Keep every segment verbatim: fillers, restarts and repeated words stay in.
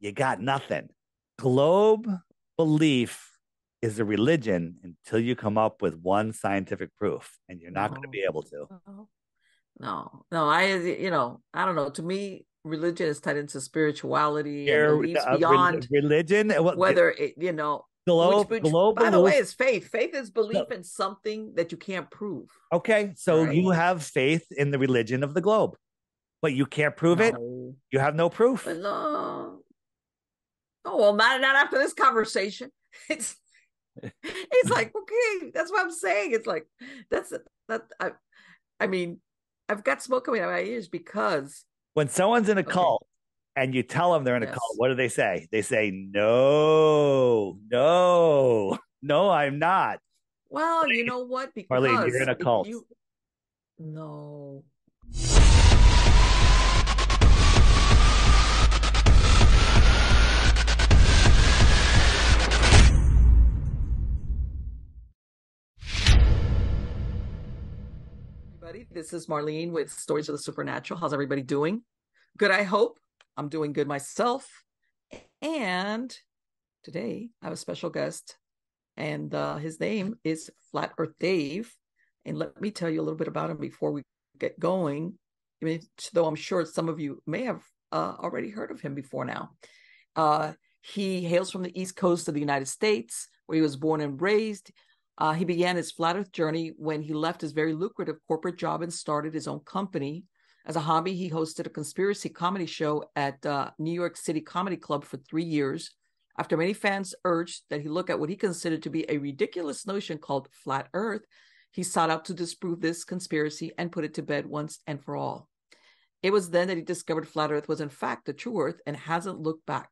you got nothing. Globe belief is a religion until you come up with one scientific proof, and you're not no. going to be able to. No, no, I, you know, I don't know. To me, religion is tied into spirituality Here, and beliefs uh, beyond religion. Whether it, you know, globe, which, which, globe by belief. The way, is faith. Faith is belief no. in something that you can't prove. Okay, so right? you have faith in the religion of the globe, but you can't prove no. it. You have no proof. But no. Oh well, not not after this conversation. It's it's like okay, that's what I'm saying. It's like that's that. I, I mean, I've got smoke coming out of my ears because when someone's in a okay. cult and you tell them they're in yes. a cult, what do they say? They say no, no, no, I'm not. Well, Marlene, you know what? Because Marlene, you're in a cult. You, no. This is Marlene with Stories of the Supernatural. How's everybody doing? Good, I hope. I'm doing good myself. And today I have a special guest, and uh, his name is Flat Earth Dave. And let me tell you a little bit about him before we get going. I mean, though I'm sure some of you may have uh, already heard of him before now. Uh, he hails from the East Coast of the United States, where he was born and raised. Uh, he began his flat earth journey when he left his very lucrative corporate job and started his own company. As a hobby, he hosted a conspiracy comedy show at uh, New York City Comedy Club for three years after many fans urged that he look at what he considered to be a ridiculous notion called flat earth. He sought out to disprove this conspiracy and put it to bed once and for all. It was then that he discovered flat earth was in fact the true earth and hasn't looked back.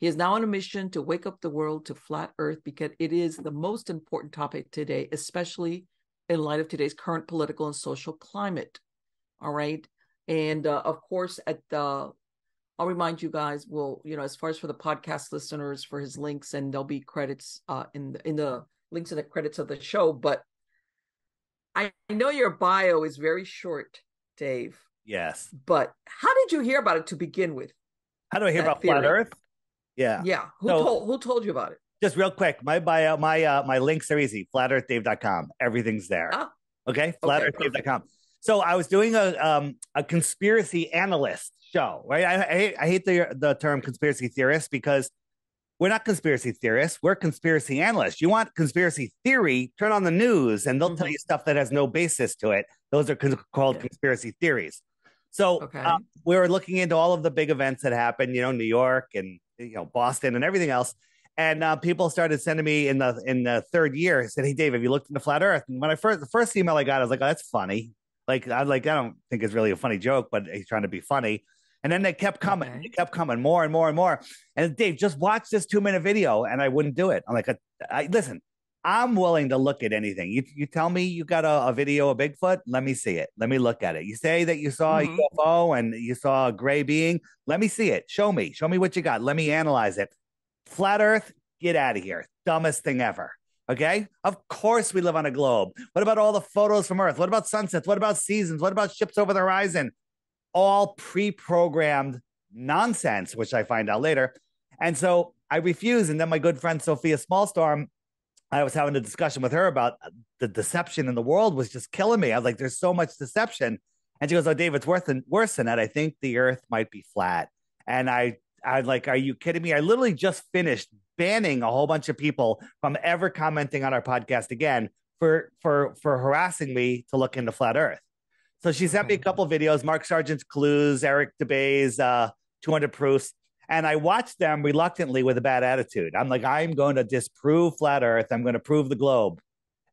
He is now on a mission to wake up the world to flat earth because it is the most important topic today, especially in light of today's current political and social climate. All right. And uh, of course, at the, I'll remind you guys, well, you know, as far as for the podcast listeners for his links, and there'll be credits uh, in, the, in the links in the credits of the show. But I know your bio is very short, Dave. Yes. But how did you hear about it to begin with? How do I hear about theory? Flat earth? Yeah. Yeah. Who, so, told, who told you about it? Just real quick. My bio, my uh, my links are easy. Flat Earth Dave dot com. Everything's there. Ah, okay. Flat Earth Dave dot com. So I was doing a um, a conspiracy analyst show, right? I, I, hate, I hate the the term conspiracy theorist because we're not conspiracy theorists. We're conspiracy analysts. You want conspiracy theory, turn on the news and they'll mm-hmm. tell you stuff that has no basis to it. Those are con- called yeah. conspiracy theories. So okay. um, we were looking into all of the big events that happened, you know, New York and you know, Boston and everything else. And uh, people started sending me in the in the third year, said, hey, Dave, have you looked into flat earth? And when I first, the first email I got, I was like, oh, that's funny. Like, I like, I don't think it's really a funny joke, but he's trying to be funny. And then they kept coming, okay. they kept coming more and more and more. And Dave, just watch this two minute video. And I wouldn't do it. I'm like, I, I, listen, I'm willing to look at anything. You you tell me you got a, a video of Bigfoot. Let me see it. Let me look at it. You say that you saw mm-hmm. a U F O and you saw a gray being. Let me see it. Show me. Show me what you got. Let me analyze it. Flat Earth, get out of here. Dumbest thing ever. Okay? Of course we live on a globe. What about all the photos from Earth? What about sunsets? What about seasons? What about ships over the horizon? All pre-programmed nonsense, which I find out later. And so I refuse. And then my good friend Sophia Smallstorm, I was having a discussion with her about the deception in the world was just killing me. I was like, there's so much deception. And she goes, oh, Dave, it's worse than, worse than that. I think the earth might be flat. And I, I like, are you kidding me? I literally just finished banning a whole bunch of people from ever commenting on our podcast again for, for, for harassing me to look into flat earth. So she sent me a couple of videos, Mark Sargent's Clues, Eric DeBay's uh, two hundred proofs. And I watched them reluctantly with a bad attitude. I'm like, I'm going to disprove flat earth. I'm going to prove the globe.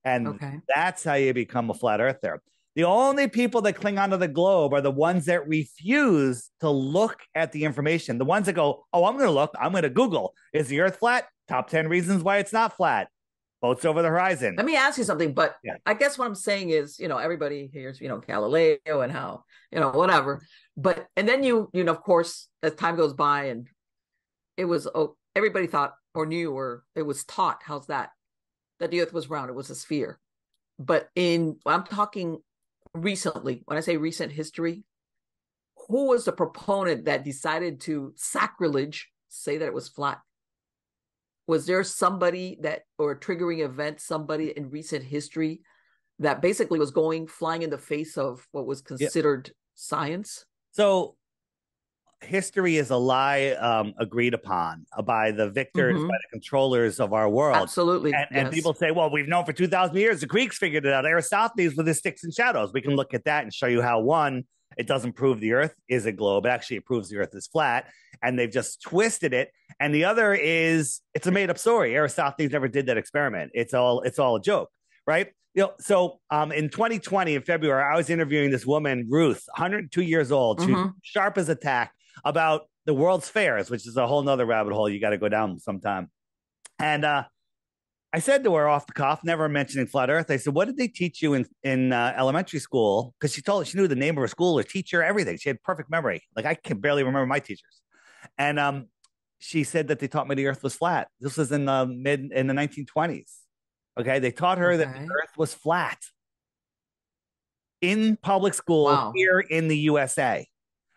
And okay. that's how you become a flat earther. The only people that cling onto the globe are the ones that refuse to look at the information. The ones that go, oh, I'm going to look. I'm going to Google. Is the earth flat? Top ten reasons why it's not flat. Boats over the horizon. Let me ask you something. But yeah. I guess what I'm saying is, you know, everybody hears, you know, Galileo and how, you know, whatever. But, and then you, you know, of course, as time goes by and it was, oh, everybody thought or knew, or it was taught, how's that? That the earth was round, it was a sphere. But in, I'm talking recently, when I say recent history, who was the proponent that decided to sacrilege, say that it was flat? Was there somebody that, or a triggering event, somebody in recent history that basically was going flying in the face of what was considered yeah. science? So history is a lie um, agreed upon by the victors, mm-hmm. by the controllers of our world. Absolutely. And, yes. and people say, well, we've known for two thousand years. The Greeks figured it out. Aristophanes with his sticks and shadows. We can look at that and show you how, one, it doesn't prove the Earth is a globe. It actually proves the Earth is flat, and they've just twisted it. And the other is it's a made-up story. Aristophanes never did that experiment. It's all it's all a joke, right? You know, so um, in twenty twenty, in February, I was interviewing this woman, Ruth, one hundred two years old, she's mm-hmm. sharp as a tack, about the World's Fairs, which is a whole nother rabbit hole you got to go down sometime. And uh, I said to her off the cuff, never mentioning Flat Earth, I said, what did they teach you in, in uh, elementary school? Because she told she knew the name of her school, her teacher, everything. She had perfect memory. Like, I can barely remember my teachers. And um, she said that they taught me the Earth was flat. This was in the mid in the nineteen twenties. Okay, they taught her okay. that the Earth was flat in public school wow. here in the U S A.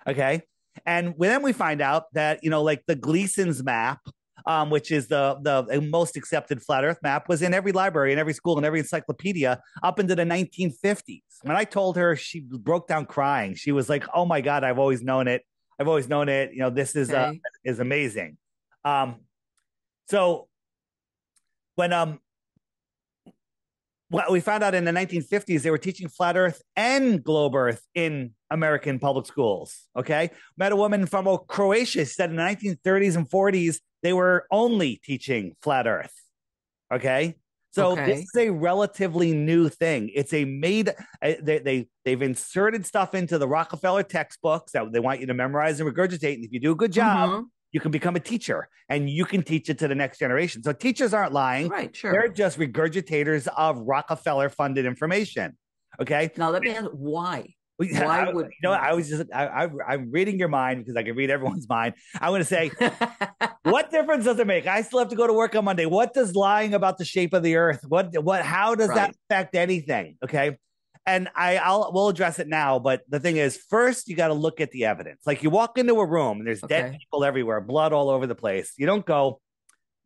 Okay, and then we find out that, you know, like the Gleason's map, um, which is the the most accepted flat Earth map, was in every library, in every school, and every encyclopedia up into the nineteen fifties. When I told her, she broke down crying. She was like, "Oh my God, I've always known it. I've always known it. You know, this is okay. uh, is amazing." Um, so when um. Well, we found out in the nineteen fifties, they were teaching flat Earth and globe Earth in American public schools, okay? Met a woman from Croatia, said in the nineteen thirties and forties, they were only teaching flat Earth, okay? So okay. this is a relatively new thing. It's a made, they, they, they've inserted stuff into the Rockefeller textbooks that they want you to memorize and regurgitate, and if you do a good job, mm-hmm. you can become a teacher, and you can teach it to the next generation. So teachers aren't lying. Right, sure. They're just regurgitators of Rockefeller-funded information, okay? Now, let me ask, why? Why I, would you know? I was just I, I, I'm reading your mind because I can read everyone's mind. I want to say, what difference does it make? I still have to go to work on Monday. What does lying about the shape of the Earth? What what? How does right. that affect anything? Okay. And I, I'll we'll address it now, but the thing is, first you got to look at the evidence. Like, you walk into a room and there's okay. dead people everywhere, blood all over the place. You don't go,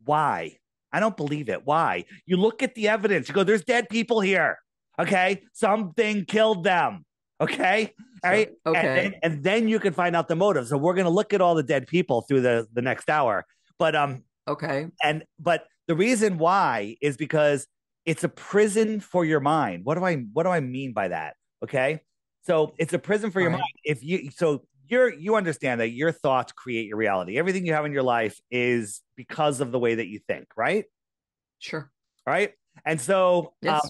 why? I don't believe it. Why? You look at the evidence. You go, there's dead people here. Okay, something killed them. Okay, all right. Okay, and then, and then you can find out the motives. So we're going to look at all the dead people through the the next hour. But um, okay, and but the reason why is because it's a prison for your mind. What do I what do I mean by that? Okay, so it's a prison for your right. mind. If you so you're you understand that your thoughts create your reality. Everything you have in your life is because of the way that you think, right? Sure. All right. And so, yes. um,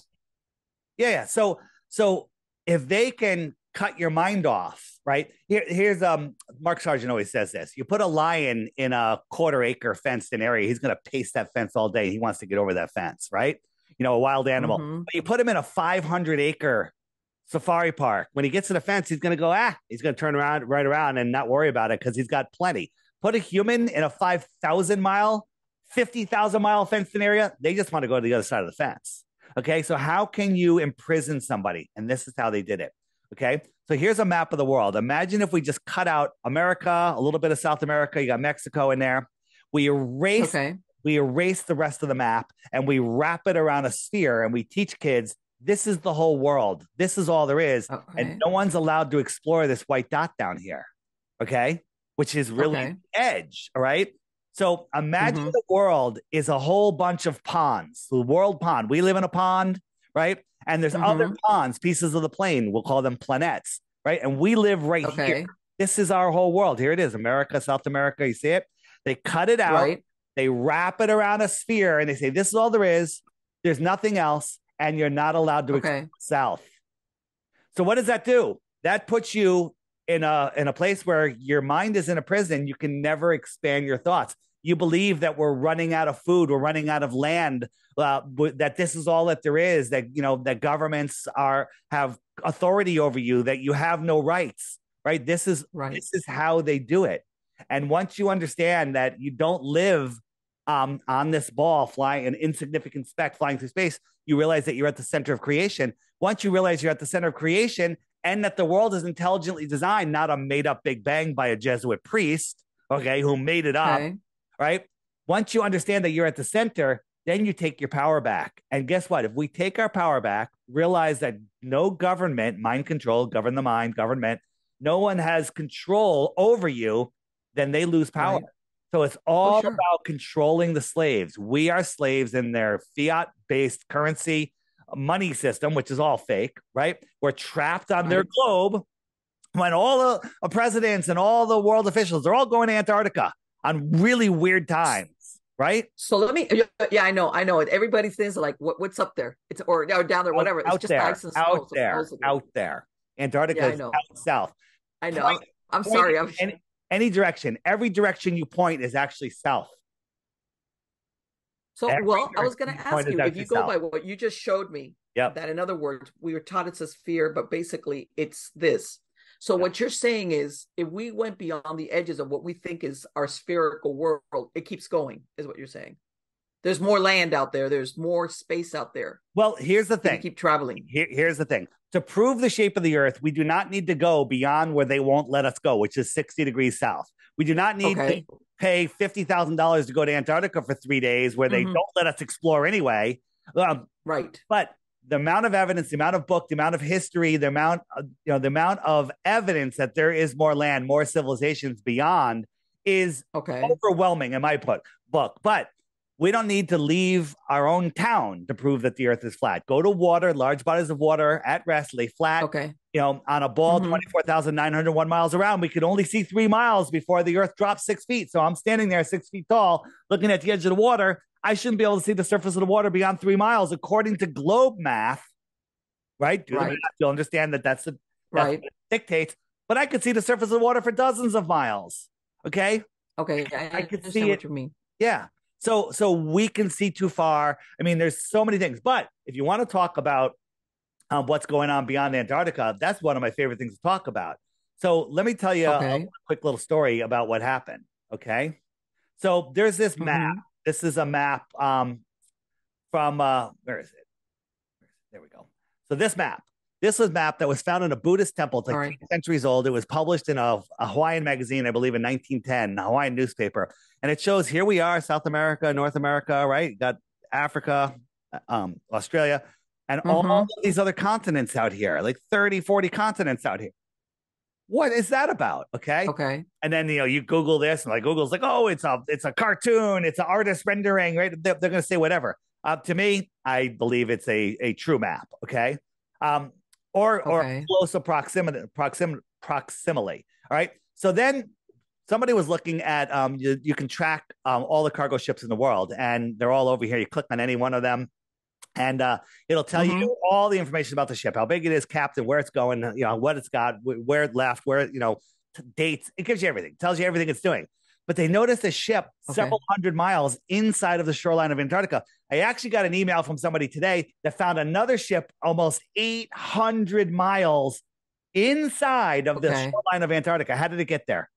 yeah, yeah. So so if they can cut your mind off, right? Here, here's um Mark Sargent always says this. You put a lion in a quarter acre fenced-in area, he's going to pace that fence all day. He wants to get over that fence, right? You know, a wild animal. Mm-hmm. But you put him in a five hundred acre safari park. When he gets to the fence, he's going to go, ah, he's going to turn around, right around and not worry about it because he's got plenty. Put a human in a five thousand mile, fifty thousand mile fenced-in area. They just want to go to the other side of the fence. Okay, so how can you imprison somebody? And this is how they did it. Okay, so here's a map of the world. Imagine if we just cut out America, a little bit of South America. You got Mexico in there. We erase... Okay. We erase the rest of the map and we wrap it around a sphere and we teach kids, this is the whole world. This is all there is. Okay. And no one's allowed to explore this white dot down here, okay? Which is really okay. the edge, all right? So imagine mm-hmm. the world is a whole bunch of ponds, the world pond. We live in a pond, right? And there's mm-hmm. other ponds, pieces of the plane. We'll call them planets, right? And we live right okay. here. This is our whole world. Here it is, America, South America, you see it? They cut it out. Right. They wrap it around a sphere and they say, this is all there is. There's nothing else. And you're not allowed to okay. explore south. So what does that do? That puts you in a, in a place where your mind is in a prison. You can never expand your thoughts. You believe that we're running out of food. We're running out of land, uh, that this is all that there is, that, you know, that governments are, have authority over you, that you have no rights, right? This is, right. this is how they do it. And once you understand that you don't live um, on this ball, flying an insignificant speck flying through space, you realize that you're at the center of creation. Once you realize you're at the center of creation and that the world is intelligently designed, not a made up Big Bang by a Jesuit priest, okay, who made it up, okay. right? Once you understand that you're at the center, then you take your power back. And guess what? If we take our power back, realize that no government, mind control, govern the mind, government, no one has control over you, then they lose power. Right. So it's all oh, sure. about controlling the slaves. We are slaves in their fiat-based currency money system, which is all fake, right? We're trapped on right. their globe when all the presidents and all the world officials are all going to Antarctica on really weird times. Right. So let me. Yeah, I know. I know it. Everybody says like, what, what's up there? It's or, or down there, whatever. Out, it's out just there, ice and snow, out there, supposedly. out there. Antarctica yeah, is out south. I know. Point, I'm sorry. I'm any, any direction. Every direction you point is actually south. So, every well, I was going to ask you, if you go south. by what you just showed me, yep. that in other words, we were taught it's a sphere, but basically it's this. So what you're saying is, if we went beyond the edges of what we think is our spherical world, it keeps going, is what you're saying. There's more land out there. There's more space out there. Well, here's the thing. Keep traveling. Here, here's the thing. To prove the shape of the Earth, we do not need to go beyond where they won't let us go, which is sixty degrees south. We do not need okay. to pay fifty thousand dollars to go to Antarctica for three days where they mm-hmm. don't let us explore anyway. Um, right. But the amount of evidence, the amount of book, the amount of history, the amount, of, you know, the amount of evidence that there is more land, more civilizations beyond is okay. overwhelming in my book. But we don't need to leave our own town to prove that the Earth is flat. Go to water, large bodies of water at rest, lay flat. Okay. You know, on a ball mm-hmm. twenty-four thousand nine hundred one miles around, we could only see three miles before the Earth drops six feet. So I'm standing there six feet tall, looking at the edge of the water. I shouldn't be able to see the surface of the water beyond three miles, according to globe math, right? Do right. the math. You'll understand that that's, the, that's right. what it dictates. But I could see the surface of the water for dozens of miles, okay? Okay, I, I, I could see what it. you mean. Yeah, so, so we can see too far. I mean, there's so many things. But if you want to talk about um, what's going on beyond Antarctica, that's one of my favorite things to talk about. So let me tell you okay. a, a quick little story about what happened, okay? So there's this mm-hmm. map. This is a map um, from, uh, where is it? There we go. So this map, this was a map that was found in a Buddhist temple. It's like right. centuries old. It was published in a, a Hawaiian magazine, I believe in nineteen ten, a Hawaiian newspaper. And it shows here we are, South America, North America, right? Got Africa, um, Australia, and mm-hmm. all of these other continents out here, like thirty, forty continents out here. What is that about? Okay. Okay. And then, you know, you Google this and like Google's like, oh, it's a it's a cartoon. It's an artist rendering, right? They're, they're going to say whatever. Uh, to me, I believe it's a, a true map. Okay. Um, or okay. or close proximity, proximity, proximity. All right. So then somebody was looking at um, you, you can track um, all the cargo ships in the world and they're all over here. You click on any one of them. And uh, it'll tell mm-hmm. you all the information about the ship, how big it is, captain, where it's going, you know, what it's got, where it left, where, you know, dates. It gives you everything, tells you everything it's doing. But they noticed a ship okay. several hundred miles inside of the shoreline of Antarctica. I actually got an email from somebody today that found another ship almost eight hundred miles inside of okay. the shoreline of Antarctica. How did it get there?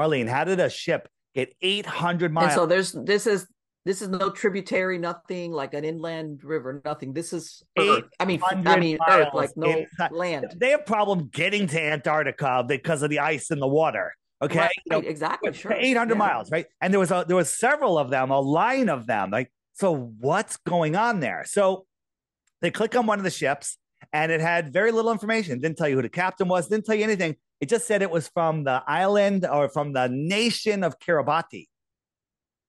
Marlene, how did a ship get eight hundred miles? And so there's this is. This is no tributary, nothing like an inland river, nothing. This is Earth. I mean, I mean, Earth, like no inside. land. They have a problem getting to Antarctica because of the ice in the water. Okay, right, you know, exactly. Sure, eight hundred yeah. miles, right? And there was a, there was several of them, a line of them. Like, so what's going on there? So they click on one of the ships, and it had very little information. Didn't tell you who the captain was. Didn't tell you anything. It just said it was from the island or from the nation of Kiribati.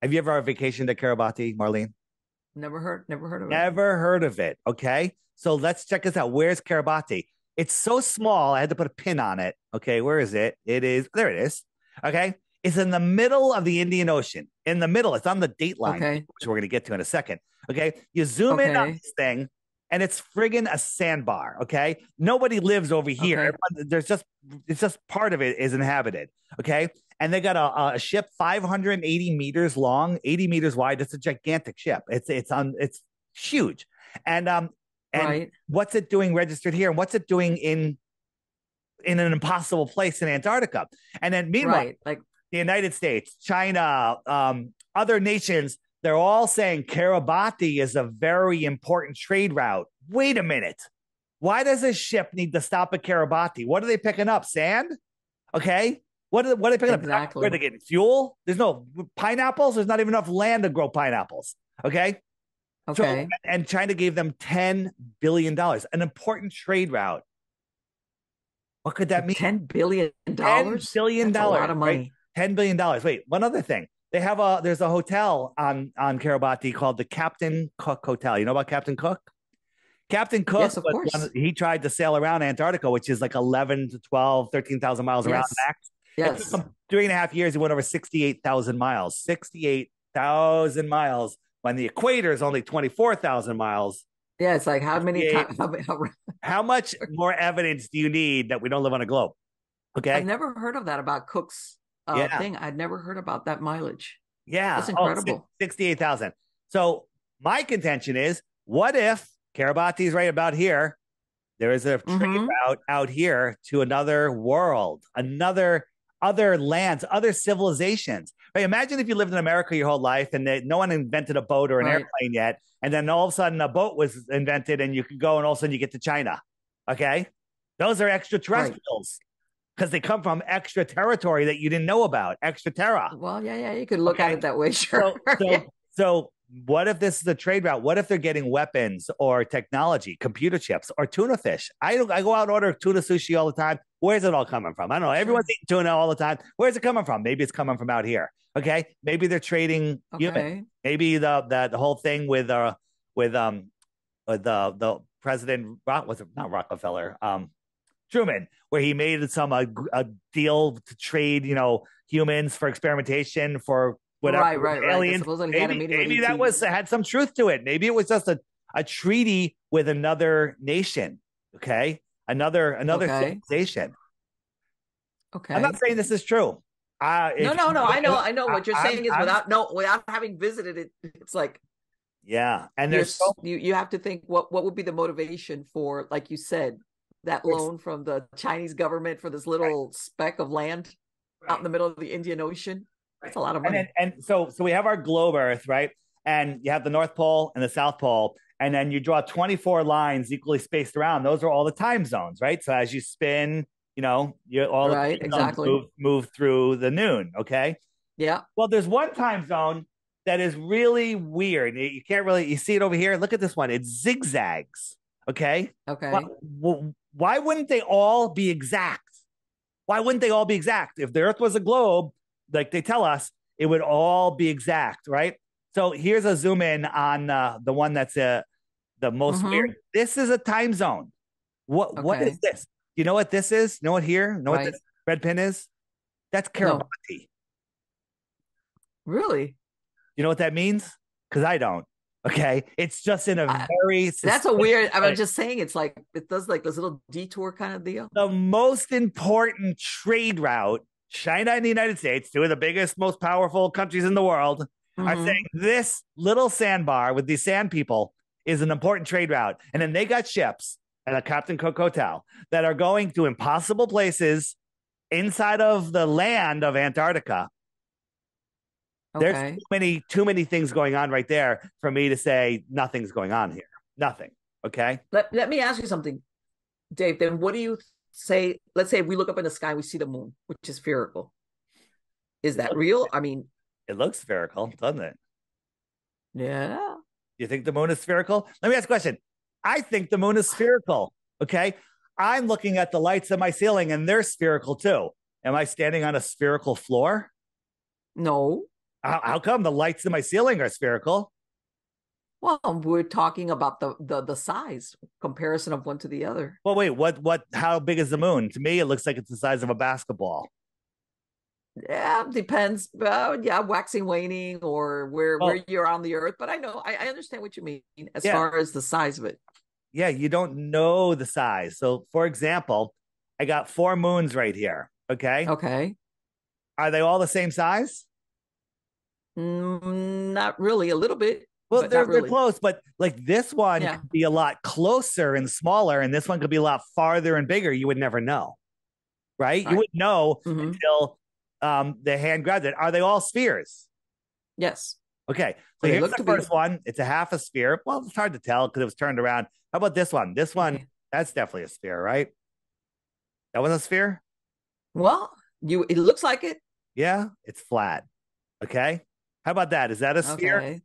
Have you ever vacationed at Kiribati, Marlene? Never heard, never heard of it. Never heard of it. Okay. So let's check this out. Where's Kiribati? It's so small. I had to put a pin on it. Okay. Where is it? It is, there it is. Okay. It's in the middle of the Indian Ocean. In the middle. It's on the dateline, okay. which we're going to get to in a second. Okay. You zoom okay. in on this thing and it's friggin' a sandbar. Okay. Nobody lives over here. Okay. There's just, it's just part of it is inhabited. Okay. And they got a, a ship five hundred eighty meters long, eighty meters wide. It's a gigantic ship. It's it's on it's huge. And um and right. what's it doing registered here? And what's it doing in in an impossible place in Antarctica? And then meanwhile, right. like the United States, China, um, other nations, they're all saying Kiribati is a very important trade route. Wait a minute. Why does a ship need to stop at Kiribati? What are they picking up? Sand? Okay. What are, what are they picking exactly. up? Where are they getting fuel? There's no pineapples. There's not even enough land to grow pineapples. Okay. Okay. So, and China gave them ten billion dollars, an important trade route. What could that mean? ten billion dollars? ten billion dollars. That's a lot of money. Right? ten billion dollars. Wait, one other thing. They have a, there's a hotel on, on Kiribati called the Captain Cook Hotel. You know about Captain Cook? Captain Cook, yes, of course. One, he tried to sail around Antarctica, which is like eleven to twelve, thirteen thousand miles yes. around max. Yes. It took three and a half years, he went over sixty-eight thousand miles. sixty-eight thousand miles when the equator is only twenty-four thousand miles. Yeah, it's like how many times? How, how, how much more evidence do you need that we don't live on a globe? Okay. I've never heard of that about Cook's uh, yeah. thing. I'd never heard about that mileage. Yeah. That's incredible. Oh, sixty-eight thousand. So my contention is, what if Kiribati is right about here? There is a trade mm-hmm. route out here to another world, another other lands, other civilizations. Right? Imagine if you lived in America your whole life and they, no one invented a boat or an right. airplane yet. And then all of a sudden a boat was invented and you could go and all of a sudden you get to China. Okay. Those are extraterrestrials because right. they come from extra territory that you didn't know about, extra terra. Well, yeah, yeah. You could look okay. at it that way. Sure. So, so, so what if this is a trade route? What if they're getting weapons or technology, computer chips or tuna fish? I, I go out and order tuna sushi all the time. Where's it all coming from? I don't know. Everyone's eating tuna all the time. Where's it coming from? Maybe it's coming from out here. Okay. Maybe they're trading okay. human. Maybe the, the the whole thing with uh with um with the the president Rock was it not Rockefeller um Truman, where he made some a, a deal to trade you know humans for experimentation for whatever right, right, aliens. Right. Maybe, maybe that was had some truth to it. Maybe it was just a a treaty with another nation. Okay. Another another okay. civilization. Okay. I'm not saying this is true. Uh, no, no, no. I know, I know what you're I, saying I'm, is I'm, without no without having visited it. It's like, yeah, and there's so, you you have to think what what would be the motivation for, like you said, that loan from the Chinese government for this little right. speck of land right. out in the middle of the Indian Ocean. That's a lot of money. And, and, and so so we have our globe Earth, right? And you have the North Pole and the South Pole. And then you draw twenty-four lines equally spaced around. Those are all the time zones, right? So as you spin, you know, you're all right, the exactly. move, move through the noon, okay? Yeah. Well, there's one time zone that is really weird. You can't really, you see it over here. Look at this one. It zigzags, okay? Okay. Why, why wouldn't they all be exact? Why wouldn't they all be exact? If the Earth was a globe, like they tell us, it would all be exact, right? So here's a zoom in on uh, the one that's uh, the most mm-hmm. weird. This is a time zone. What okay. what is this? You know what this is? You know what here? You know right. what this red pin is? That's Kiribati. No. Really? You know what that means? Because I don't. Okay, it's just in a I, very. That's a weird. I mean, I'm just saying, it's like it does like this little detour kind of deal. The most important trade route, China and the United States, two of the biggest, most powerful countries in the world. Mm-hmm. Are saying this little sandbar with these sand people is an important trade route. And then they got ships at a Captain Cook Hotel that are going to impossible places inside of the land of Antarctica. Okay. There's too many, too many things going on right there for me to say nothing's going on here. Nothing. Okay. Let, let me ask you something, Dave. Then what do you say? Let's say if we look up in the sky, we see the moon, which is spherical. Is that real? I mean, it looks spherical, doesn't it? Yeah. You think the moon is spherical? Let me ask a question. I think the moon is spherical, okay? I'm looking at the lights on my ceiling, and they're spherical, too. Am I standing on a spherical floor? No. How, how come the lights in my ceiling are spherical? Well, we're talking about the, the, the size, comparison of one to the other. Well, wait, what? What? How big is the moon? To me, it looks like it's the size of a basketball. Yeah, depends. Uh, yeah, waxing, waning, or where well, where you're on the Earth. But I know, I, I understand what you mean as yeah. far as the size of it. Yeah, you don't know the size. So, for example, I got four moons right here. Okay. Okay. Are they all the same size? Mm, not really. A little bit. Well, they're, really. they're close, but like this one yeah. could be a lot closer and smaller, and this one could be a lot farther and bigger. You would never know, right? All you right. would know mm-hmm. until. Um, the hand grabbed it. Are they all spheres? Yes. Okay. So here's the first one. It's a half a sphere. Well, it's hard to tell because it was turned around. How about this one? This one, that's definitely a sphere, right? That was a sphere? Well, You, it looks like it. Yeah, it's flat. Okay. How about that? Is that a sphere? Okay.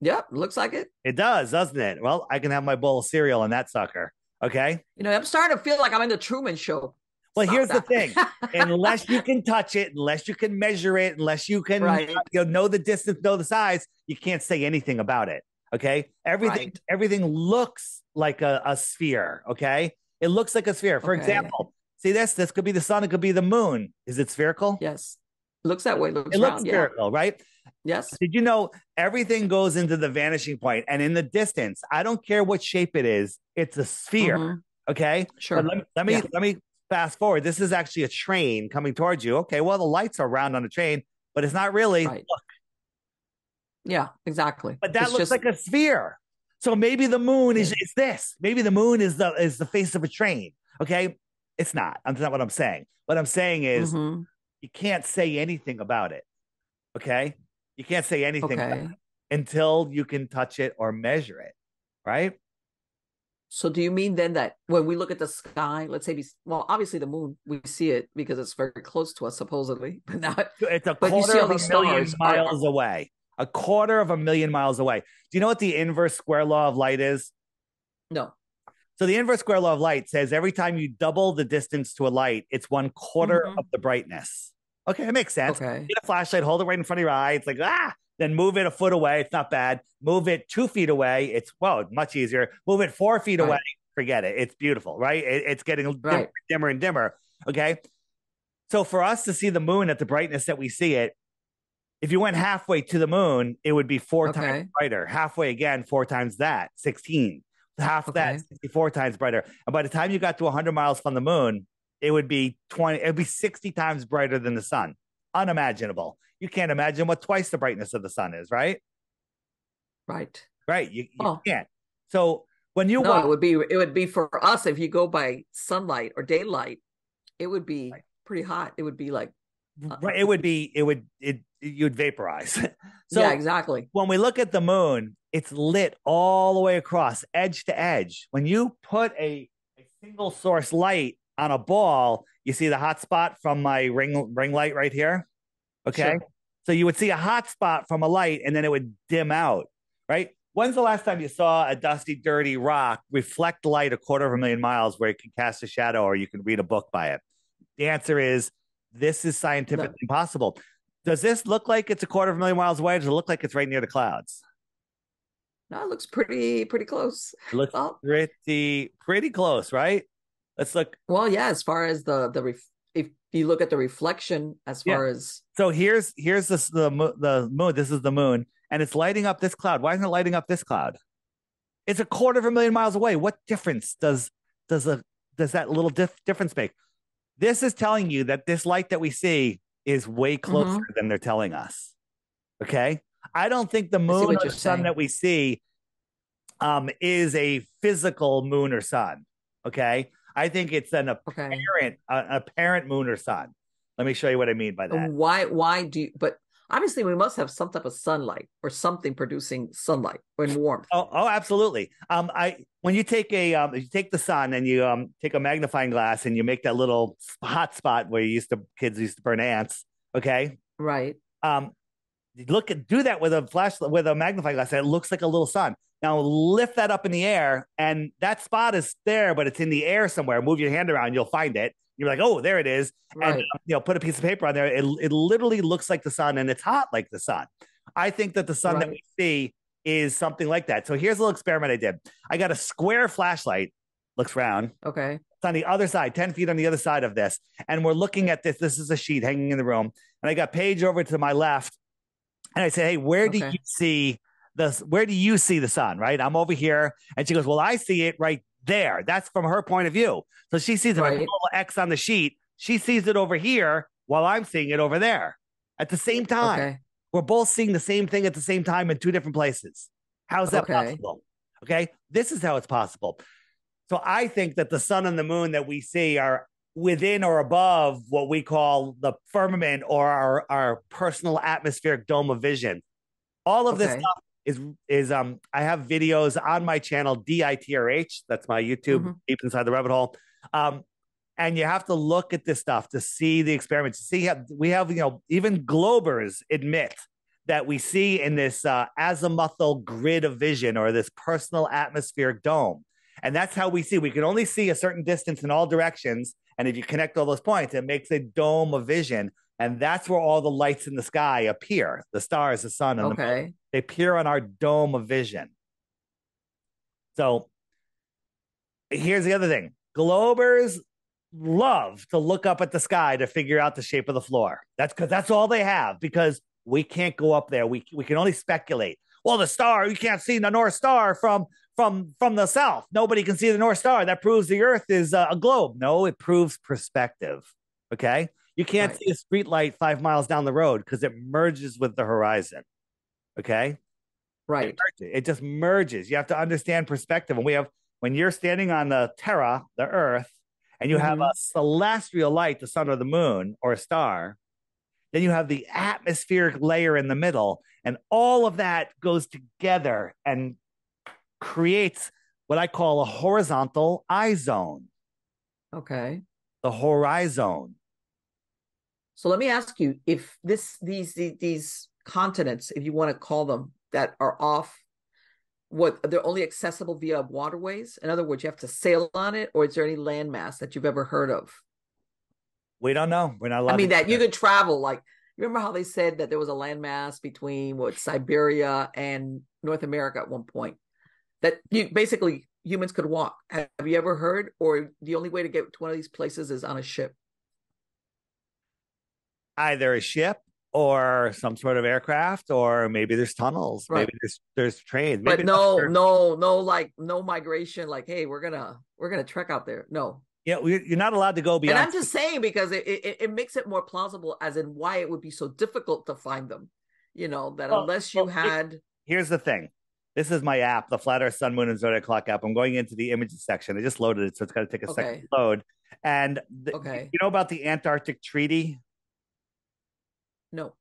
Yep, looks like it. It does, doesn't it? Well, I can have my bowl of cereal and that sucker. Okay. You know, I'm starting to feel like I'm in the Truman Show. Well, Stop here's that. the thing. Unless you can touch it, unless you can measure it, unless you can right. you know, know the distance, know the size, you can't say anything about it. Okay. Everything right. everything looks like a, a sphere. Okay. It looks like a sphere. For okay. example, see this? This could be the sun, it could be the moon. Is it spherical? Yes. Looks that way. Looks it round, looks spherical, yeah. right? Yes. Did you know everything goes into the vanishing point? And in the distance, I don't care what shape it is, it's a sphere. Mm-hmm. Okay. Sure. But let me let me, yeah. let me fast forward. This is actually a train coming towards you. Okay, well, the lights are round on a train, but it's not really. Right. Look. Yeah, exactly. But that it's looks just... like a sphere. So maybe the moon is, is this. Maybe the moon is the is the face of a train. Okay. It's not. That's not what I'm saying. What I'm saying is mm-hmm. you can't say anything about it. Okay. You can't say anything okay. until you can touch it or measure it, right? So do you mean then that when we look at the sky, let's say, we, well, obviously the moon, we see it because it's very close to us, supposedly. But not, it's a quarter of a million miles away. A quarter of a million miles away. Do you know what the inverse square law of light is? No. So the inverse square law of light says every time you double the distance to a light, it's one quarter mm-hmm. of the brightness. Okay, it makes sense. Okay. Get a flashlight, hold it right in front of your eye. It's like, ah, then move it a foot away. It's not bad. Move it two feet away. It's, well, much easier. Move it four feet right. away. Forget it. It's beautiful, right? It, it's getting right. dimmer, dimmer and dimmer. Okay. So for us to see the moon at the brightness that we see it, if you went halfway to the moon, it would be four okay. times brighter. Halfway again, four times that, sixteen. Half okay. that, sixty-four times brighter. And by the time you got to one hundred miles from the moon, it would be twenty, it would be sixty times brighter than the sun. Unimaginable. You can't imagine what twice the brightness of the sun is, right? Right. Right. You, you oh. can't. So when you no, walk, it would be it would be for us if you go by sunlight or daylight, it would be right. pretty hot. It would be like uh, right. It would be it would it you'd vaporize. So yeah, exactly. When we look at the moon, it's lit all the way across, edge to edge. When you put a, a single source light on a ball, you see the hot spot from my ring ring light right here. Okay. Sure. So you would see a hot spot from a light and then it would dim out, right? When's the last time you saw a dusty, dirty rock reflect light a quarter of a million miles where it can cast a shadow or you can read a book by it? The answer is this is scientifically no. impossible. Does this look like it's a quarter of a million miles away? Or does it look like it's right near the clouds? No, it looks pretty, pretty close. It looks well, pretty, pretty close, right? Let's look. Well, yeah, as far as the, the ref if you look at the reflection, as far yeah. as. So here's, here's the, the, the moon. This is the moon and it's lighting up this cloud. Why isn't it lighting up this cloud? It's a quarter of a million miles away. What difference does, does a, does that little dif difference make? This is telling you that this light that we see is way closer mm-hmm. than they're telling us. Okay. I don't think the moon or the sun that we see um, is a physical moon or sun. Okay. I think it's an apparent, okay. uh, apparent moon or sun. Let me show you what I mean by that. Why? Why do? You, but obviously, we must have some type of sunlight or something producing sunlight or warmth. Oh, oh, absolutely. Um, I when you take a um, you take the sun and you um take a magnifying glass and you make that little hot spot where you used to kids used to burn ants. Okay, right. Um, look at do that with a flash with a magnifying glass. And it looks like a little sun. Now lift that up in the air and that spot is there, but it's in the air somewhere. Move your hand around. You'll find it. You're like, oh, there it is. Right. And you know, put a piece of paper on there. It, it literally looks like the sun and it's hot like the sun. I think that the sun right. that we see is something like that. So here's a little experiment I did. I got a square flashlight. Looks round. Okay. It's on the other side, ten feet on the other side of this. And we're looking at this. This is a sheet hanging in the room. And I got Paige over to my left. And I said, hey, where do okay. you see the, where do you see the sun, right? I'm over here. And she goes, well, I see it right there. That's from her point of view. So she sees right. a little X on the sheet. She sees it over here while I'm seeing it over there. At the same time, okay. we're both seeing the same thing at the same time in two different places. How's that okay. possible? Okay. This is how it's possible. So I think that the sun and the moon that we see are within or above what we call the firmament or our, our personal atmospheric dome of vision. All of okay. this stuff is, is um, I have videos on my channel, D I T R H. That's my YouTube, mm-hmm. deep inside the rabbit hole. Um, And you have to look at this stuff to see the experiments. See, how we have, you know, even Globers admit that we see in this uh, azimuthal grid of vision, or this personal atmospheric dome. And that's how we see. We can only see a certain distance in all directions. And if you connect all those points, it makes a dome of vision. And that's where all the lights in the sky appear. The stars, the sun, and okay. the moon. They appear on our dome of vision. So here's the other thing. Globers love to look up at the sky to figure out the shape of the floor. That's because that's all they have, because we can't go up there. We, we can only speculate. Well, the star, you can't see the North Star from, from, from the south. Nobody can see the North Star. That proves the Earth is a globe. No, it proves perspective, okay? You can't right. see a street light five miles down the road because it merges with the horizon, okay? Right. It, it just merges. You have to understand perspective. And we have, when you're standing on the Terra, the Earth, and you mm-hmm. have a celestial light, the sun or the moon or a star, then you have the atmospheric layer in the middle, and all of that goes together and creates what I call a horizontal eye zone. Okay. The horizon. So let me ask you, if this these these continents, if you want to call them, that are off, what they're only accessible via waterways? In other words, you have to sail on it, or is there any landmass that you've ever heard of? We don't know. We're not allowed. I mean, to that you could travel. Like, remember how they said that there was a landmass between what Siberia and North America at one point, that you basically humans could walk. Have you ever heard? Or the only way to get to one of these places is on a ship. Either a ship or some sort of aircraft, or maybe there's tunnels. Right. Maybe there's there's trains. Maybe but no, no, no, like no migration. Like, hey, we're gonna we're gonna trek out there. No. Yeah, you're not allowed to go beyond. And I'm just saying, because it, it, it makes it more plausible as in why it would be so difficult to find them, you know, that well, unless you well, had. Here's the thing. This is my app, the Flat Earth, Sun, Moon, and Zodiac Clock app. I'm going into the images section. I just loaded it, so it's going to take a okay. second to load. And the, okay. you know about the Antarctic Treaty? No.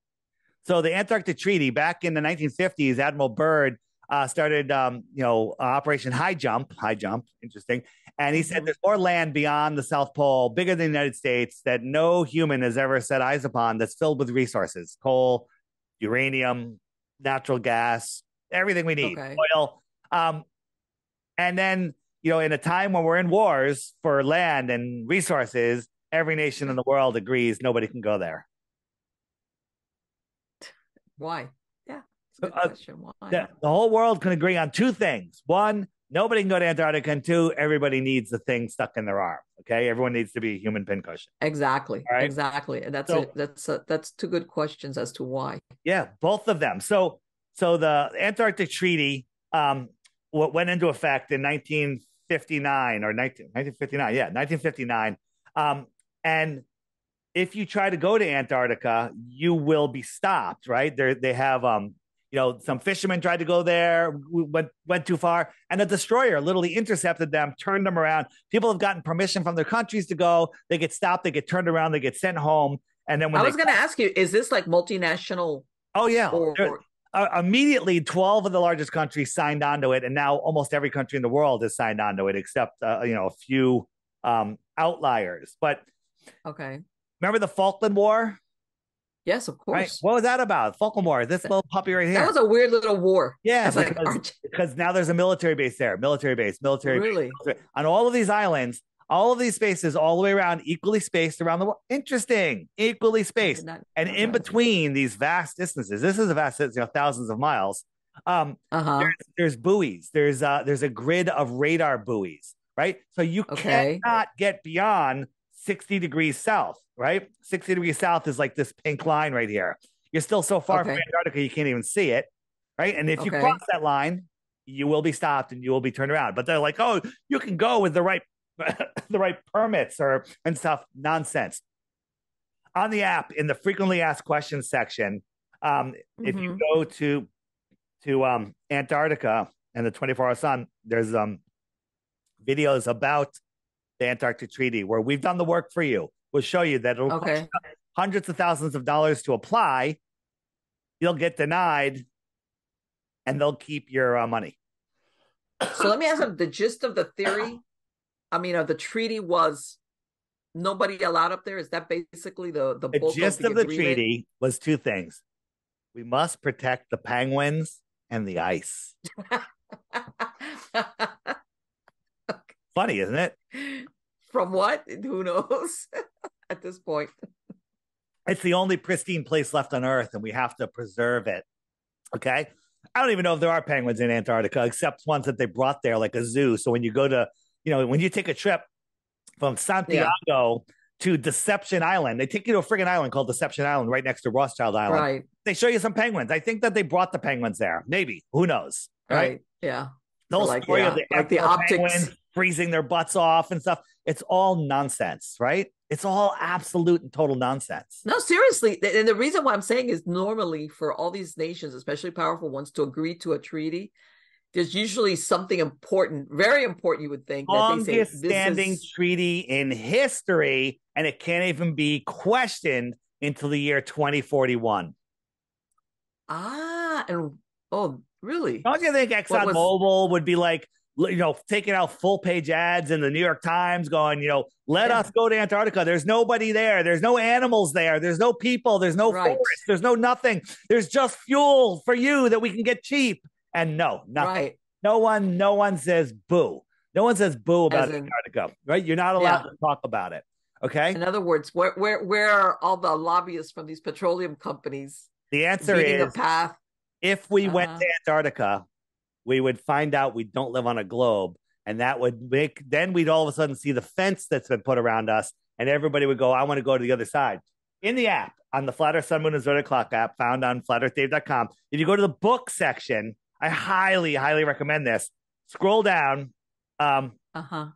So the Antarctic Treaty, back in the nineteen fifties, Admiral Byrd Uh, started, um, you know, uh, Operation High Jump, High Jump, interesting. And he said there's more land beyond the South Pole, bigger than the United States, that no human has ever set eyes upon, that's filled with resources, coal, uranium, natural gas, everything we need, okay. oil. Um, and then, you know, in a time when we're in wars for land and resources, every nation in the world agrees nobody can go there. Why? Uh, the, the whole world can agree on two things. One, nobody can go to Antarctica, and two, everybody needs the thing stuck in their arm. Okay, everyone needs to be a human pincushion. Exactly, right? Exactly, and that's so, a, that's a, that's two good questions as to why. Yeah, both of them. So so the Antarctic Treaty um, went into effect in nineteen fifty-nine or nineteen fifty-nine. Yeah, nineteen fifty-nine, um, and. If you try to go to Antarctica, you will be stopped, right? They're, they have, um, you know, some fishermen tried to go there, went, went too far, and a destroyer literally intercepted them, turned them around. People have gotten permission from their countries to go. They get stopped, they get turned around, they get sent home. And then when I was going to ask you, is this like multinational? Oh, yeah. Or, or... Uh, immediately, twelve of the largest countries signed onto it. And now almost every country in the world has signed onto it, except, uh, you know, a few um, outliers. But okay. Remember the Falkland War? Yes, of course. Right? What was that about? Falkland War. This little puppy right here. That was a weird little war. Yeah, because, like, because now there's a military base there. Military base, military really? base. Really? On all of these islands, all of these spaces all the way around, equally spaced around the world. Interesting. Equally spaced. Not, and not in right. between these vast distances, this is a vast distance, you know, thousands of miles. Um, uh-huh. there's, there's buoys. There's, uh, there's a grid of radar buoys, right? So you okay. cannot get beyond sixty degrees south, right? sixty degrees south is like this pink line right here. You're still so far okay. from Antarctica, you can't even see it, right? And if okay. you cross that line, you will be stopped and you will be turned around. But they're like, oh, you can go with the right the right permits or and stuff. Nonsense. On the app, in the frequently asked questions section, um, mm-hmm. if you go to to um, Antarctica and the twenty-four hour sun, there's um, videos about the Antarctic Treaty, where we've done the work for you. We'll show you that it'll okay. cost hundreds of thousands of dollars to apply. You'll get denied, and they'll keep your uh, money. So let me ask them the gist of the theory. I mean, uh, the treaty was nobody allowed up there? Is that basically the the, the bulk gist of the, of the treaty? Was two things: we must protect the penguins and the ice. Okay. Funny, isn't it? From what? Who knows? At this point, it's the only pristine place left on Earth, and we have to preserve it. Okay. I don't even know if there are penguins in Antarctica, except ones that they brought there, like a zoo. So when you go to, you know, when you take a trip from Santiago yeah. to Deception Island, they take you to a friggin' island called Deception Island, right next to Rothschild Island. Right. They show you some penguins. I think that they brought the penguins there. Maybe. Who knows? Right. right. Yeah. The whole like, story yeah. of the, like the optics. Penguins freezing their butts off and stuff. It's all nonsense, right? It's all absolute and total nonsense. No, seriously. And the reason why I'm saying is normally for all these nations, especially powerful ones, to agree to a treaty, there's usually something important, very important, you would think. Longest that they say, standing is... treaty in history, and it can't even be questioned until the year twenty forty-one. Ah, and oh, really? Don't you think ExxonMobil was... would be like, you know, taking out full page ads in the New York Times going, you know, let yeah. us go to Antarctica. There's nobody there. There's no animals there. There's no people. There's no right. forest. There's no nothing. There's just fuel for you that we can get cheap. And no, nothing. Right. No one, no one says boo. No one says boo about in, Antarctica, right? You're not allowed yeah. to talk about it. Okay. In other words, where, where, where are all the lobbyists from these petroleum companies? The answer is, a path? if we uh-huh. went to Antarctica, we would find out we don't live on a globe, and that would make, then we'd all of a sudden see the fence that's been put around us, and everybody would go, I want to go to the other side. In the app, on the Flat Earth Sun, Moon, and Zodiac Clock app, found on Flat Earth Dave dot com, if you go to the book section, I highly, highly recommend this. Scroll down, um, uh-huh.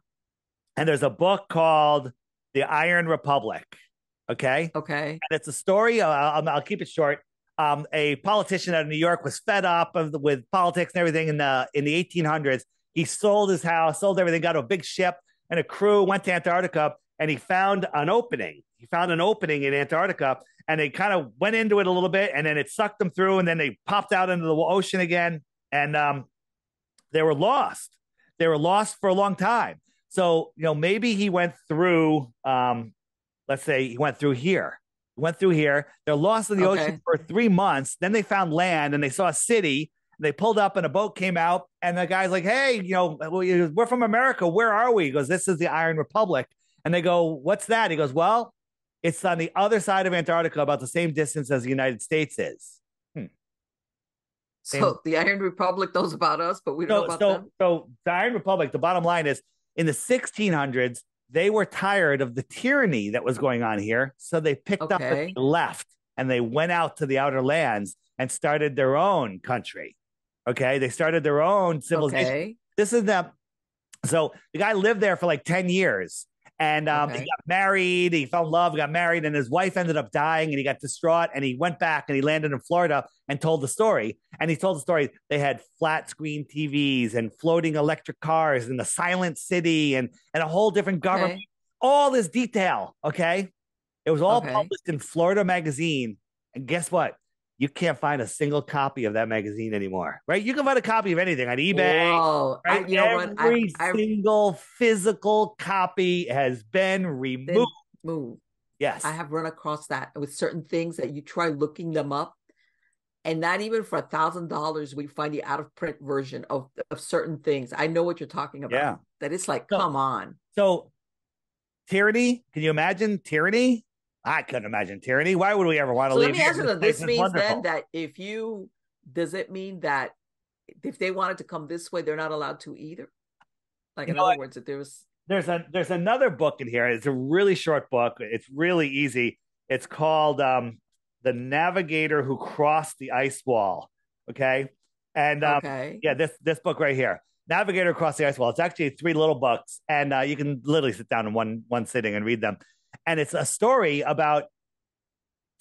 and there's a book called The Iron Republic, okay? Okay. And it's a story, uh, I'll, I'll keep it short. Um, a politician out of New York was fed up of the, with politics and everything in the in the eighteen hundreds. He sold his house, sold everything, got a big ship and a crew, went to Antarctica, and he found an opening. He found an opening in Antarctica, and they kind of went into it a little bit, and then it sucked them through, and then they popped out into the ocean again, and um, they were lost. They were lost for a long time. So, you know, maybe he went through, um, let's say he went through here. Went through here. They're lost in the okay. ocean for three months. Then they found land and they saw a city. They pulled up and a boat came out. And the guy's like, hey, you know, we're from America. Where are we? He goes, this is the Iron Republic. And they go, what's that? He goes, well, it's on the other side of Antarctica, about the same distance as the United States is. Hmm. So and, the Iron Republic knows about us, but we don't so, know about so, them. So the Iron Republic, the bottom line is in the sixteen hundreds, they were tired of the tyranny that was going on here. So they picked okay. up and they left, and they went out to the outer lands and started their own country. Okay. They started their own civilization. Okay. This is the, so the guy lived there for like ten years, and um, okay. he got married. He fell in love, got married, and his wife ended up dying, and he got distraught, and he went back and he landed in Florida and told the story. And he told the story. They had flat screen T Vs and floating electric cars and the silent city and, and a whole different government, okay. all this detail. Okay. It was all okay. published in Florida Magazine. And guess what? You can't find a single copy of that magazine anymore, right? You can find a copy of anything on eBay. Whoa, right? I, you know Every I, I, single I, physical copy has been removed. Moved. Yes. I have run across that with certain things that you try looking them up, and not even for a thousand dollars we find the out-of-print version of, of certain things. I know what you're talking about. Yeah. That it's like, so, come on. So tyranny, can you imagine tyranny? I couldn't imagine tyranny. Why would we ever want to so leave? Let me ask you, this, this means wonderful. then that if you, does it mean that if they wanted to come this way, they're not allowed to either? Like, you in know, other words, that there was. There's, a, there's another book in here. It's a really short book. It's really easy. It's called um, The Navigator Who Crossed the Ice Wall. Okay. And um, okay. yeah, this, this book right here, Navigator Across the Ice Wall. It's actually three little books, and uh, you can literally sit down in one, one sitting and read them. And it's a story about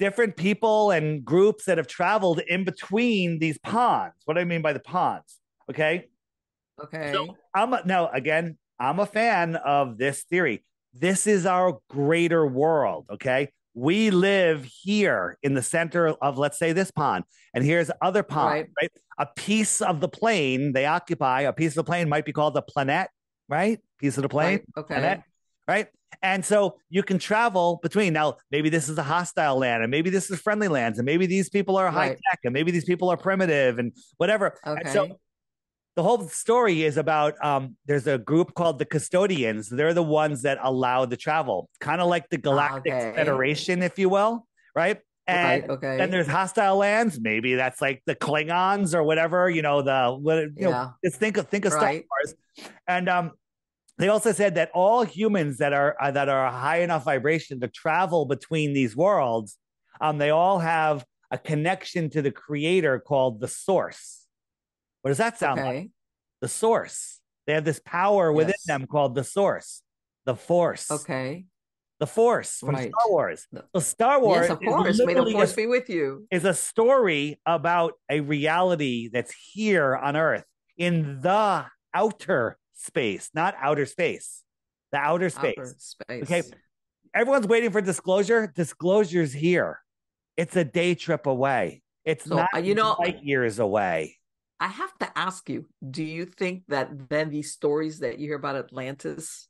different people and groups that have traveled in between these ponds. What do I mean by the ponds? Okay. Okay. So I'm a, now, again, I'm a fan of this theory. This is our greater world. Okay. We live here in the center of, let's say, this pond. And here's other pond, right? right? A piece of the plane they occupy. A piece of the plane might be called the planet, right? Piece of the plane. Right. Okay. Planet, right. And so you can travel between. Now, maybe this is a hostile land, and maybe this is friendly lands, and maybe these people are high right. tech, and maybe these people are primitive, and whatever. Okay. And so the whole story is about um, there's a group called the Custodians. They're the ones that allow the travel, kind of like the Galactic okay. Federation, if you will, right? And right, okay. then there's hostile lands. Maybe that's like the Klingons or whatever, you know, the, what, you yeah. know, just think of, think of right. Star Wars. And um, they also said that all humans that are, uh, that are high enough vibration to travel between these worlds, um, they all have a connection to the creator called the source. What does that sound okay. like? The source. They have this power within yes. them called the source, the force. Okay. The Force from right. Star Wars. So Star Wars, yes, of course. May the Force be with you. Is a story about a reality that's here on Earth in the outer space, not outer space. The outer space. Outer space. Okay. Everyone's waiting for disclosure. Disclosure's here. It's a day trip away. It's so, not you know, light years away. I have to ask you: do you think that then these stories that you hear about Atlantis?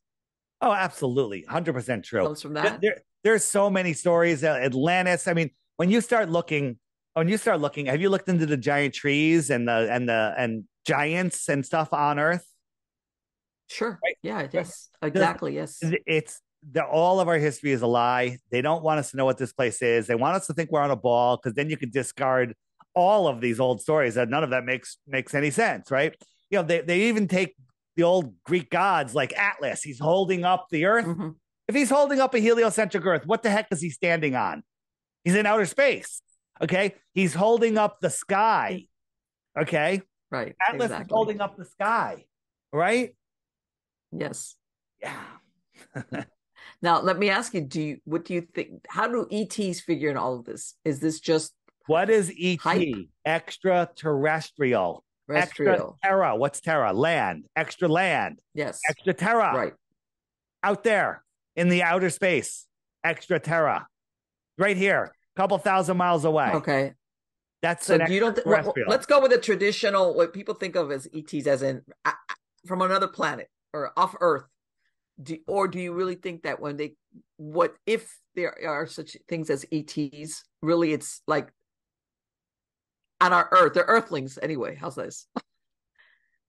Oh, absolutely. one hundred percent true. Comes from that? There, there's so many stories. Atlantis. I mean, when you start looking, when you start looking, have you looked into the giant trees and the, and the, and giants and stuff on Earth? Sure. Right? Yeah, yes, exactly. Yes. It's the, all of our history is a lie. They don't want us to know what this place is. They want us to think we're on a ball, because then you could discard all of these old stories that none of that makes, makes any sense. Right. You know, they, they even take the old Greek gods like Atlas. He's holding up the earth. Mm-hmm. If he's holding up a heliocentric earth, what the heck is he standing on? He's in outer space. Okay. He's holding up the sky. Okay. Right. Atlas exactly. is holding up the sky. Right. Yes. Yeah. Now, let me ask you, do you, what do you think, how do E Ts figure in all of this? Is this just, what is E T? Hype? Extraterrestrial. Extra terra. What's terra? Land. Extra land. Yes. Extra terra. Right. Out there in the outer space. Extra terra. Right here. A couple thousand miles away. Okay. That's so you don't. Well, let's go with the traditional, what people think of as E Ts, as in uh, from another planet or off Earth. Do, or do you really think that when they, what if there are such things as E Ts? Really, it's like. On our Earth, they're Earthlings anyway. How's this?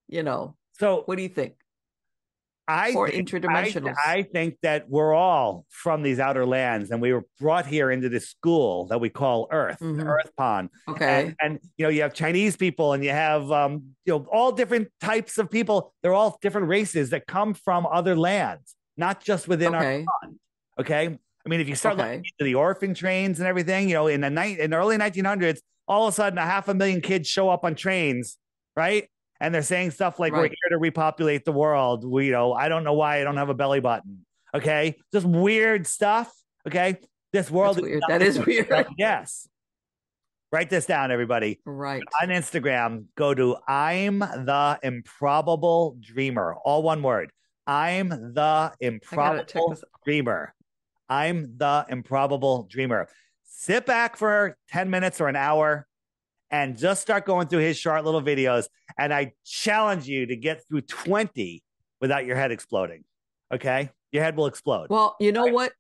You know. So, what do you think? I or think, interdimensionals. I, I think that we're all from these outer lands, and we were brought here into this school that we call Earth, mm-hmm. the Earth Pond. Okay. And, and you know, you have Chinese people, and you have um, you know, all different types of people. They're all different races that come from other lands, not just within okay. our pond. Okay. I mean, if you start okay. looking into the orphan trains and everything, you know, in the night in the early nineteen hundreds. All of a sudden, a half a million kids show up on trains, right? And they're saying stuff like, right. we're here to repopulate the world. We, you know, I don't know why I don't have a belly button, okay? Just weird stuff, okay? This world- weird. That is weird. Yes. Write this down, everybody. Right. On Instagram, go to I'm the Improbable Dreamer. All one word. I'm the Improbable Dreamer. I'm the Improbable Dreamer. Sit back for ten minutes or an hour and just start going through his short little videos. And I challenge you to get through twenty without your head exploding. Okay. Your head will explode. Well, you know right. what?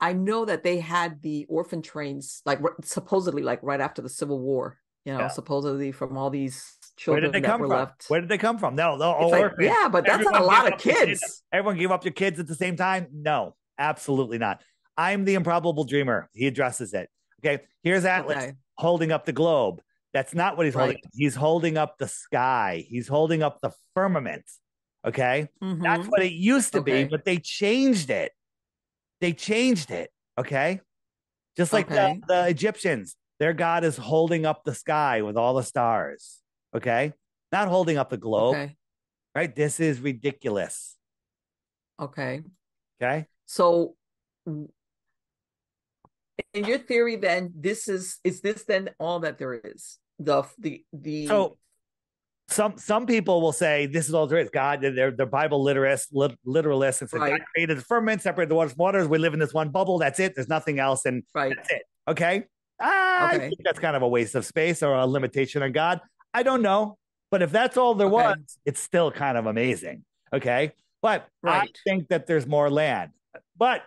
I know that they had the orphan trains, like supposedly like right after the Civil War, you know, yeah. supposedly from all these children Where did they that come were from? left. Where did they come from? No, no like, yeah, but that's everyone not a lot of kids. kids. Everyone gave up your kids at the same time? No, absolutely not. I'm the Improbable Dreamer. He addresses it. Okay. Here's Atlas okay. holding up the globe. That's not what he's right. holding. He's holding up the sky. He's holding up the firmament. Okay. Mm-hmm. That's what it used to okay. be, but they changed it. They changed it. Okay. Just like okay. the, the Egyptians, their god is holding up the sky with all the stars. Okay. Not holding up the globe. Okay. Right. This is ridiculous. Okay. Okay. So, in your theory, then, this is is this then all that there is? The the the so some some people will say this is all there is. God, they're they're Bible literalists, li literalists, and said right. God created the firmament, separated the waters from waters. We live in this one bubble. That's it. There's nothing else, and right. that's it. Okay, ah, okay. I think that's kind of a waste of space or a limitation on God. I don't know, but if that's all there okay. was, it's still kind of amazing. Okay, but right. I think that there's more land. but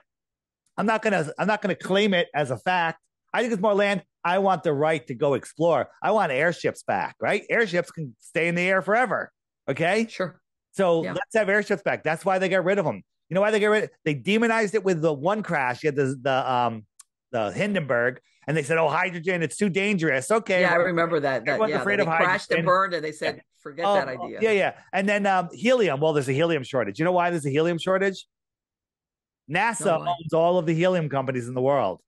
I'm not going to, I'm not going to claim it as a fact. I think it's more land. I want the right to go explore. I want airships back, right? Airships can stay in the air forever. Okay. Sure. So yeah. let's have airships back. That's why they got rid of them. You know why they got rid of it? They demonized it with the one crash. You had the, the, um, the Hindenburg, and they said, oh, hydrogen, it's too dangerous. Okay. Yeah, I remember that. that yeah, afraid they of crashed hydrogen. and burned, and they said, yeah. forget oh, that idea. Yeah, yeah. And then um, helium. Well, there's a helium shortage. You know why there's a helium shortage? NASA no owns all of the helium companies in the world.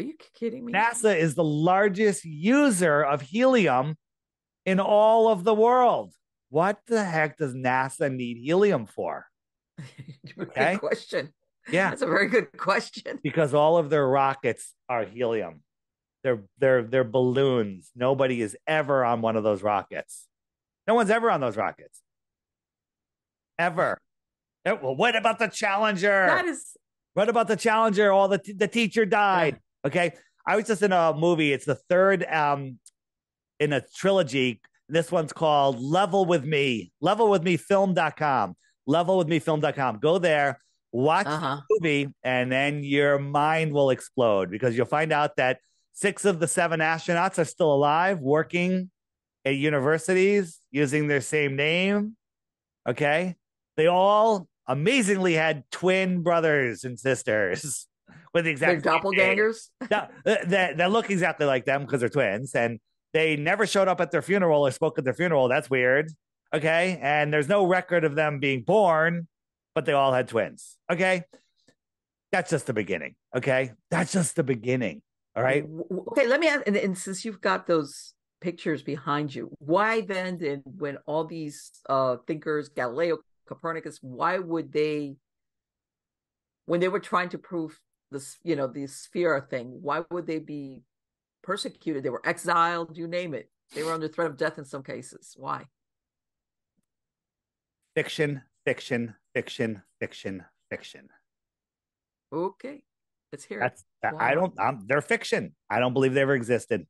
Are you kidding me? NASA is the largest user of helium in all of the world. What the heck does NASA need helium for? Okay? Good question. Yeah, that's a very good question. Because all of their rockets are helium. They're they're they're balloons. Nobody is ever on one of those rockets. No one's ever on those rockets. Ever. Well, what about the Challenger? That is. What about the Challenger? All the t- the teacher died. Yeah. Okay, I was just in a movie. It's the third um, in a trilogy. This one's called Level With Me. Level With Me Film dot com. Level With Me Film dot com. Go there. Watch uh-huh. the movie, and then your mind will explode, because you'll find out that six of the seven astronauts are still alive, working at universities, using their same name. Okay. They all amazingly had twin brothers and sisters with exact doppelgangers that, that, that look exactly like them because they're twins, and they never showed up at their funeral or spoke at their funeral. That's weird. Okay. And there's no record of them being born, but they all had twins. Okay. That's just the beginning. Okay. That's just the beginning. All right. Okay. Let me ask, and, and since you've got those pictures behind you, why then did, when all these uh, thinkers, Galileo, Copernicus, why would they, when they were trying to prove this, you know, the sphere thing, why would they be persecuted? They were exiled, you name it. They were under threat of death in some cases. Why? Fiction. Fiction, fiction, fiction, fiction. Okay, let's hear That's, it. Wow. I don't. I'm, they're fiction. I don't believe they ever existed.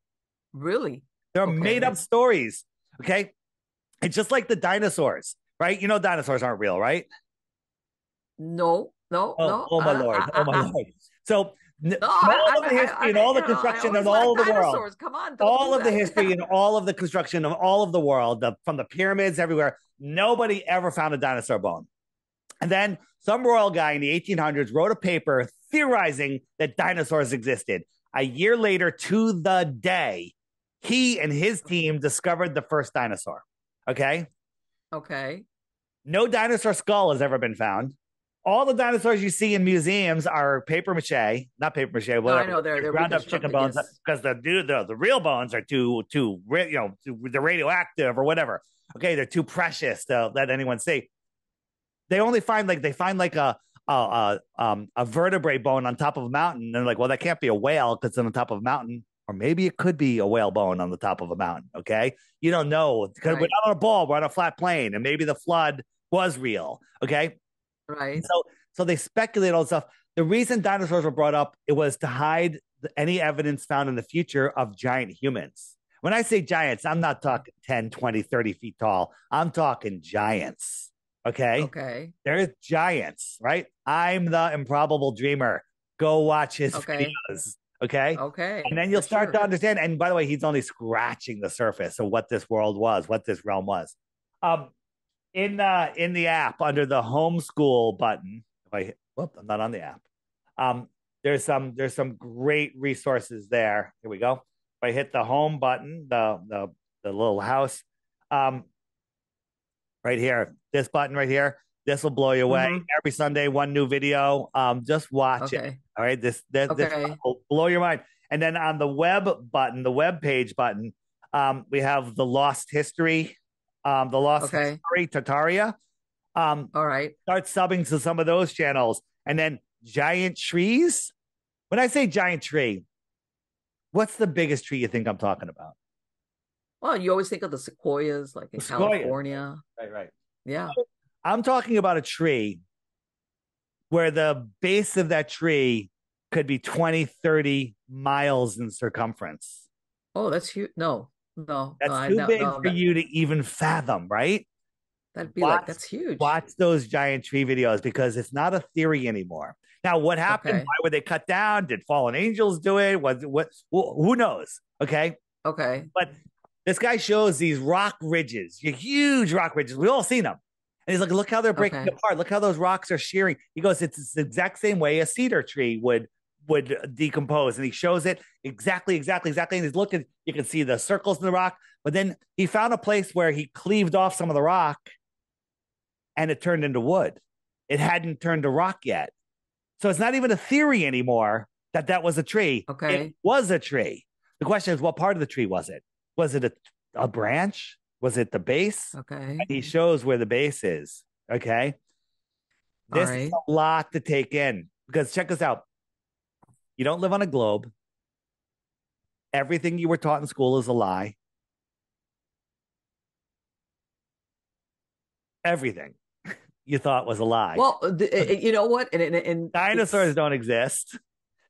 Really? They're okay. made up stories. Okay, it's just like the dinosaurs, right? You know, dinosaurs aren't real, right? No, no, oh, no. Oh my uh, lord! Uh, oh my uh, lord! So, no, all I, of I, the history I, I, and all I, the construction of all of the world. Come on! All of that. the history and all of the construction of all of the world, the, from the pyramids everywhere. Nobody ever found a dinosaur bone. And then some royal guy in the eighteen hundreds wrote a paper theorizing that dinosaurs existed. A year later, to the day, he and his team discovered the first dinosaur. Okay? Okay. No dinosaur skull has ever been found. All the dinosaurs you see in museums are papier-mâché, not papier-mâché, whatever. No, I know they're, they're ground up chicken bones, because the, the the real bones are too too you know they're radioactive or whatever. Okay, they're too precious to let anyone see. They only find like they find like a a, a, um, a vertebrae bone on top of a mountain, and they're like, well, that can't be a whale because it's on the top of a mountain, or maybe it could be a whale bone on the top of a mountain. Okay, you don't know because right. we're not on a ball, we're on a flat plane, and maybe the flood was real. Okay. Right. So so they speculate all stuff. The reason dinosaurs were brought up, it was to hide any evidence found in the future of giant humans. When I say giants, I'm not talking ten, twenty, thirty feet tall. I'm talking giants. Okay. Okay. There's giants, right? I'm the Improbable Dreamer. Go watch his okay. videos. Okay. Okay. And then you'll For start sure. to understand. And by the way, he's only scratching the surface of what this world was, what this realm was. Um In uh in the app, under the homeschool button, if I hit, whoop, I'm not on the app. Um, there's some there's some great resources there. Here we go. If I hit the home button, the the the little house, um, right here, this button right here, this will blow you away. Mm-hmm. Every Sunday, one new video. Um, just watch okay. it. All right, this this, okay. this will blow your mind. And then on the web button, the web page button, um, we have the lost history. Um, the Lost okay. History, Tartaria. Um, All right. Start subbing to some of those channels. And then giant trees. When I say giant tree, what's the biggest tree you think I'm talking about? Well, you always think of the sequoias, like in Sequoia. California. Right, right. Yeah. I'm talking about a tree where the base of that tree could be twenty, thirty miles in circumference. Oh, that's huge. No. No, that's no, too no, big no, for no. you to even fathom, right? That'd be watch, like, that's huge. Watch those giant tree videos because it's not a theory anymore. Now, what happened? Okay. Why were they cut down? Did fallen angels do it? Was what, what? Who knows? Okay. Okay. But this guy shows these rock ridges, huge rock ridges. We've all seen them. And he's like, look how they're breaking okay. apart. Look how those rocks are shearing. He goes, it's the exact same way a cedar tree would would decompose. And he shows it exactly, exactly, exactly. And he's looking, you can see the circles in the rock. But then he found a place where he cleaved off some of the rock and it turned into wood. It hadn't turned to rock yet. So it's not even a theory anymore that that was a tree. Okay. It was a tree. The question is, what part of the tree was it? Was it a, a branch? Was it the base? Okay. And he shows where the base is. Okay. This right. is a lot to take in because check this out. You don't live on a globe. Everything you were taught in school is a lie. Everything you thought was a lie. Well, the, you know what? And, and, and dinosaurs don't exist.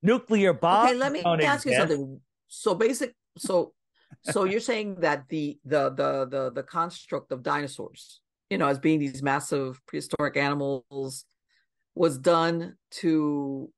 Nuclear bombs. Okay, let me don't ask exist. you something. So basic. So, so you're saying that the, the the the the construct of dinosaurs, you know, as being these massive prehistoric animals, was done to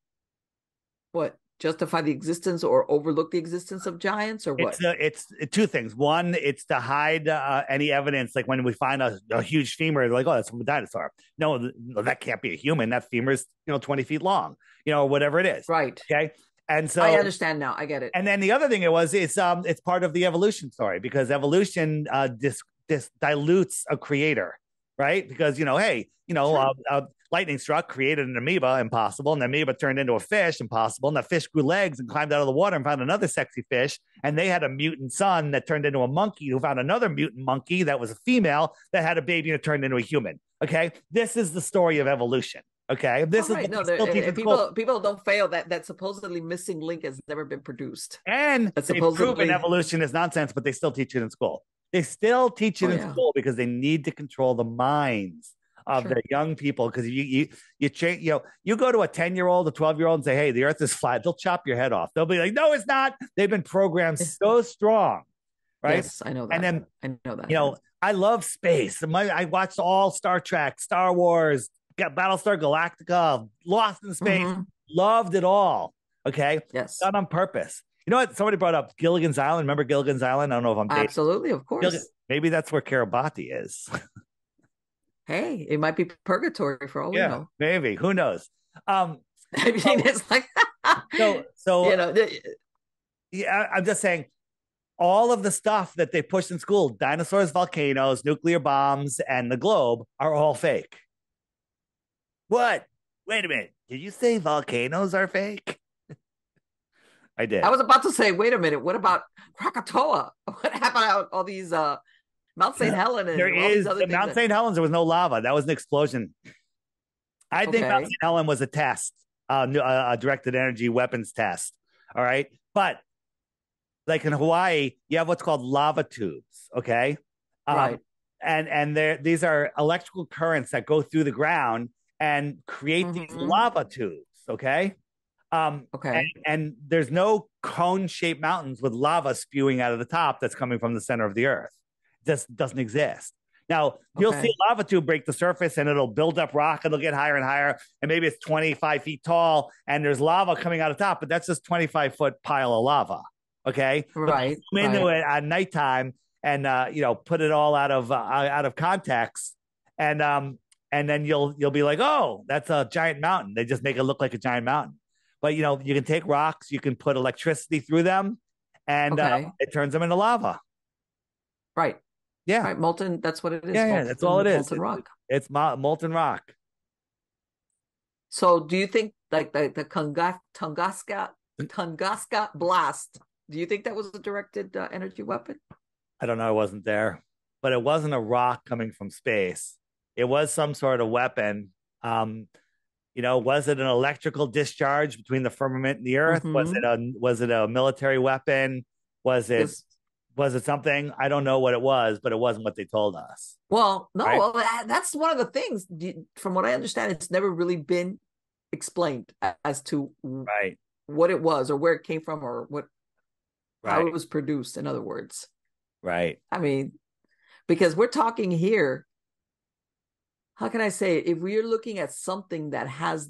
what? Justify the existence or overlook the existence of giants, or what? It's, a, it's two things. One, it's to hide uh, any evidence. Like when we find a, a huge femur, they're like, oh, that's from a dinosaur. No, that can't be a human. That femur is, you know, twenty feet long, you know, whatever it is. Right. Okay. And so I understand now. I get it. And then the other thing it was, it's, um, it's part of the evolution story because evolution uh, dis, dis dilutes a creator, right? Because, you know, hey, you know, sure. uh, uh, lightning struck, created an amoeba, impossible. And the amoeba turned into a fish, impossible. And the fish grew legs and climbed out of the water and found another sexy fish. And they had a mutant son that turned into a monkey who found another mutant monkey that was a female that had a baby and turned into a human. Okay. This is the story of evolution. Okay. This right. is no, there, and, and people, people don't fail that that supposedly missing link has never been produced. And that's they've supposedly... proven evolution is nonsense, but they still teach it in school. They still teach it oh, in yeah. school because they need to control the minds of sure. the young people, because you you you change, you know, you go to a ten year old, a twelve year old and say, hey, the earth is flat, they'll chop your head off. They'll be like, no, it's not. They've been programmed so strong, right? Yes, I know that. And then I know that. You know, I love space. My, I watched all Star Trek, Star Wars, got Battlestar Galactica, Lost in Space, mm-hmm. loved it all. Okay, yes, not on purpose. You know what? Somebody brought up Gilligan's Island. Remember Gilligan's Island? I don't know if I'm dating. Absolutely, of course. Gilligan, maybe that's where Kiribati is. Hey, it might be purgatory for all yeah, we know. Maybe. Who knows? Um, I mean, so, it's like so. So you know, yeah, I'm just saying, all of the stuff that they pushed in school, dinosaurs, volcanoes, nuclear bombs, and the globe are all fake. What? Wait a minute. Did you say volcanoes are fake? I did. I was about to say, wait a minute. What about Krakatoa? What happened out all these? Uh, Mount Saint Helens. There is Mount Saint Helens. There was no lava. That was an explosion. I okay. think Mount Saint Helens was a test, uh, a directed energy weapons test. All right, but like in Hawaii, you have what's called lava tubes. Okay, um, right. and and there these are electrical currents that go through the ground and create mm-hmm. these lava tubes. Okay, um, okay, and, and there's no cone-shaped mountains with lava spewing out of the top that's coming from the center of the earth. This doesn't exist. Now, you'll okay. see a lava tube break the surface and it'll build up rock and it'll get higher and higher. And maybe it's twenty-five feet tall and there's lava coming out of top, but that's just twenty-five foot pile of lava. Okay. Right. Come into right. it at nighttime and, uh, you know, put it all out of, uh, out of context. And, um, and then you'll, you'll be like, oh, that's a giant mountain. They just make it look like a giant mountain. But, you know, you can take rocks, you can put electricity through them and okay. uh, it turns them into lava. Right. Yeah, right, molten. That's what it is. Yeah, molten, yeah that's all it molten is. Molten rock. It's, it's molten rock. So, do you think like the the Tunguska Tunguska blast? Do you think that was a directed uh, energy weapon? I don't know. I wasn't there, but it wasn't a rock coming from space. It was some sort of weapon. Um, you know, was it an electrical discharge between the firmament and the earth? Mm-hmm. Was it a was it a military weapon? Was it? It's Was it something? I don't know what it was, but it wasn't what they told us. Well, no, right? well, that's one of the things. From what I understand, it's never really been explained as to right. what it was or where it came from or what right. how it was produced, in other words. Right. I mean, because we're talking here how can I say it? If we're looking at something that has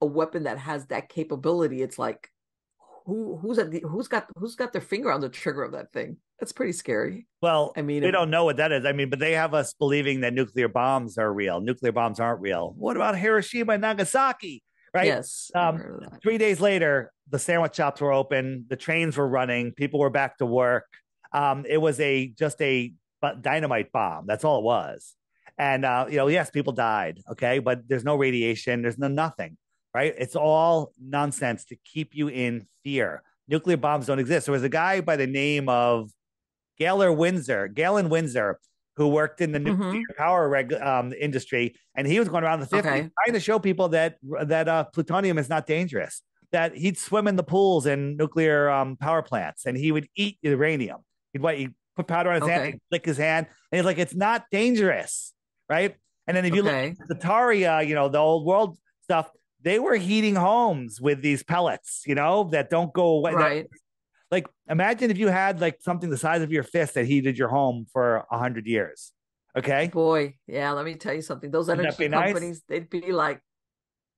a weapon that has that capability, it's like, who who's at the, who's got who's got their finger on the trigger of that thing? That's pretty scary. Well, I mean, we don't know what that is. I mean, but they have us believing that nuclear bombs are real. Nuclear bombs aren't real. What about Hiroshima and Nagasaki? Right. Yes. Um, three days later, the sandwich shops were open. The trains were running. People were back to work. Um, it was a just a dynamite bomb. That's all it was. And, uh, you know, yes, people died. OK, but there's no radiation. There's no nothing. Right. It's all nonsense to keep you in fear. Nuclear bombs don't exist. There was a guy by the name of Galen Windsor, Galen Windsor, who worked in the nuclear mm-hmm. power reg, um, industry, and he was going around the fifties okay. trying to show people that that uh, plutonium is not dangerous. That he'd swim in the pools in nuclear um, power plants, and he would eat uranium. He'd, what, he'd put powder on his okay. hand, he'd lick his hand, and he's like, "It's not dangerous, right?" And then if you okay. look at Tartaria, you know, the old world stuff, they were heating homes with these pellets, you know, that don't go away. Right. That, like, imagine if you had, like, something the size of your fist that heated your home for a hundred years, okay? Boy, yeah, let me tell you something. Those energy companies, nice? they'd be like...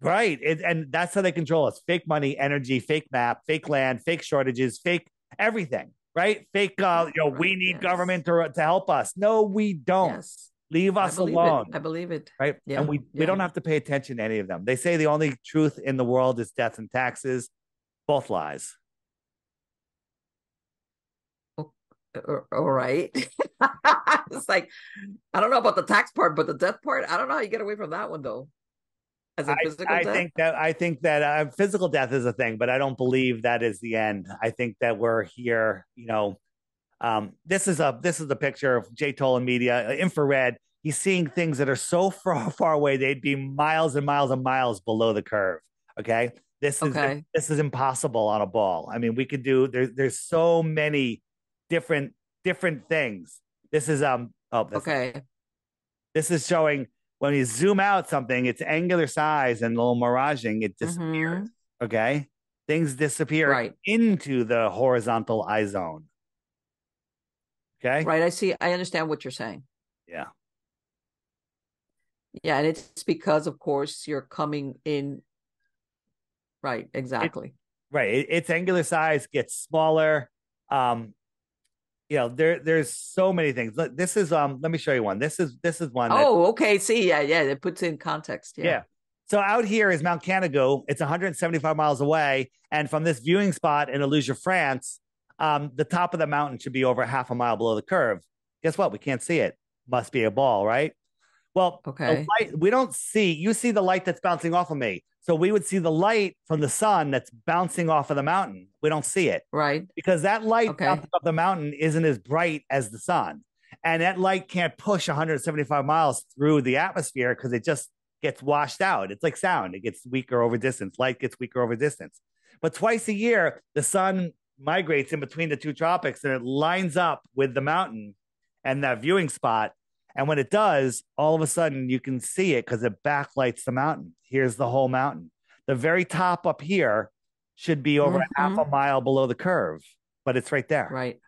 Right, it, and that's how they control us. Fake money, energy, fake map, fake land, fake shortages, fake everything, right? Fake, uh, you know, right, we need yes. government to, to help us. No, we don't. Yes. Leave us I alone. It. I believe it. Right? Yeah. And we, yeah. we don't have to pay attention to any of them. They say the only truth in the world is death and taxes. Both lies. All right. It's like, I don't know about the tax part, but the death part, I don't know how you get away from that one, though. As a I, physical I death? think that I think that uh, physical death is a thing, but I don't believe that is the end. I think that we're here. You know, um, this is a this is a picture of Jay Tolan Media infrared. He's seeing things that are so far far away they'd be miles and miles and miles below the curve. Okay, this is okay. this is impossible on a ball. I mean, we could do. There's there's so many. Different, different things. This is um. Oh, that's okay. It. This is showing when you zoom out something, it's angular size and a little miraging. It disappears. Mm-hmm. Okay, things disappear right. into the horizontal eye zone. Okay, right. I see. I understand what you're saying. Yeah. Yeah, and it's because, of course, you're coming in. Right. Exactly. It, right. It, its angular size gets smaller. Um. You know, there there's so many things. This is um. Let me show you one. This is this is one. Oh, that, okay. See, yeah, yeah. It puts in context. Yeah. yeah. So out here is Mount Canigo. It's one hundred seventy-five miles away, and from this viewing spot in Alousier, France, um, the top of the mountain should be over half a mile below the curve. Guess what? We can't see it. Must be a ball, right? Well, okay. Light, we don't see. You see the light that's bouncing off of me. So we would see the light from the sun that's bouncing off of the mountain. We don't see it. Right. Because that light okay. bouncing off the mountain isn't as bright as the sun. And that light can't push one hundred seventy-five miles through the atmosphere because it just gets washed out. It's like sound. It gets weaker over distance. Light gets weaker over distance. But twice a year, the sun migrates in between the two tropics and it lines up with the mountain and that viewing spot. And when it does, all of a sudden you can see it because it backlights the mountain. Here's the whole mountain. The very top up here should be over mm-hmm. half a mile below the curve, but it's right there. Right.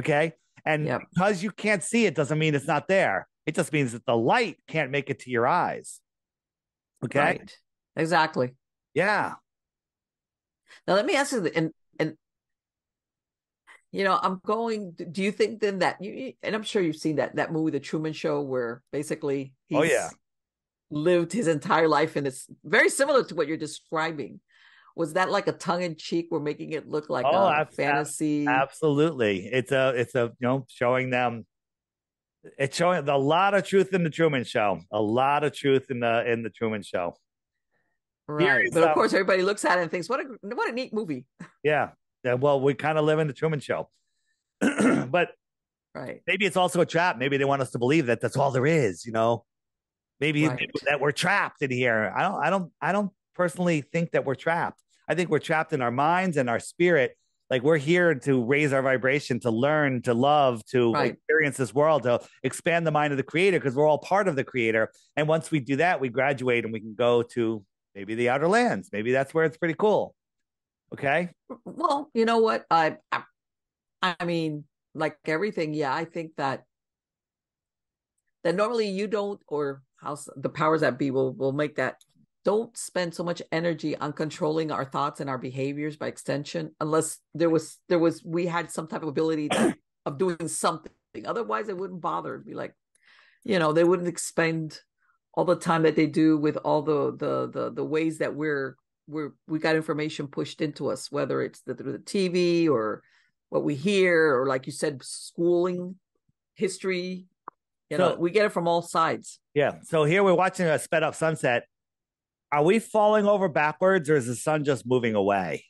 Okay. And yep. because you can't see it doesn't mean it's not there. It just means that the light can't make it to your eyes. Okay. Right. Exactly. Yeah. Now let me ask you, and and you know, I'm going, do you think then that you, and I'm sure you've seen that, that movie, The Truman Show, where basically he's oh, yeah. lived his entire life. And it's very similar to what you're describing. Was that like a tongue in cheek? We're making it look like oh, a fantasy. Absolutely. It's a, it's a, you know, showing them, it's showing a lot of truth in The Truman Show, a lot of truth in the, in The Truman Show. Right. But of course, everybody looks at it and thinks, what a, what a neat movie. Yeah. Well, we kind of live in The Truman Show, but right. maybe it's also a trap. Maybe they want us to believe that that's all there is, you know, maybe right. that we're trapped in here. I don't, I don't, I don't personally think that we're trapped. I think we're trapped in our minds and our spirit. Like we're here to raise our vibration, to learn, to love, to right. experience this world, to expand the mind of the creator, because we're all part of the creator. And once we do that, we graduate and we can go to maybe the outer lands. Maybe that's where it's pretty cool. Okay. Well, you know what? I, I, I mean, like everything. Yeah, I think that that normally you don't, or how the powers that be will, will make that. Don't spend so much energy on controlling our thoughts and our behaviors by extension, unless there was, there was, we had some type of ability to, of doing something. Otherwise it wouldn't bother. It'd be like, you know, they wouldn't expend all the time that they do with all the, the, the, the ways that we're, we're, we got information pushed into us, whether it's the, through the T V or what we hear, or like you said, schooling, history, you so, know, we get it from all sides. Yeah. So here we're watching a sped up sunset. Are we falling over backwards, or is the sun just moving away?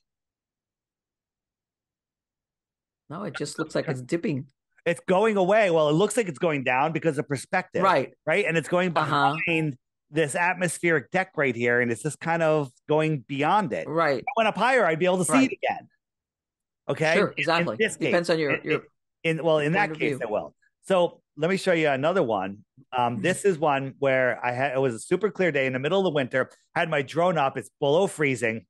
No, it just looks like it's dipping. It's going away. Well, it looks like it's going down because of perspective. Right. Right. And it's going behind uh-huh. this atmospheric deck right here. And it's just kind of going beyond it. Right. If I went up higher, I'd be able to right. see it again. Okay. Sure, exactly. In this case, depends on your, your in, in well, in that case, it will. So let me show you another one. Um, this is one where I had, it was a super clear day in the middle of the winter, had my drone up, it's below freezing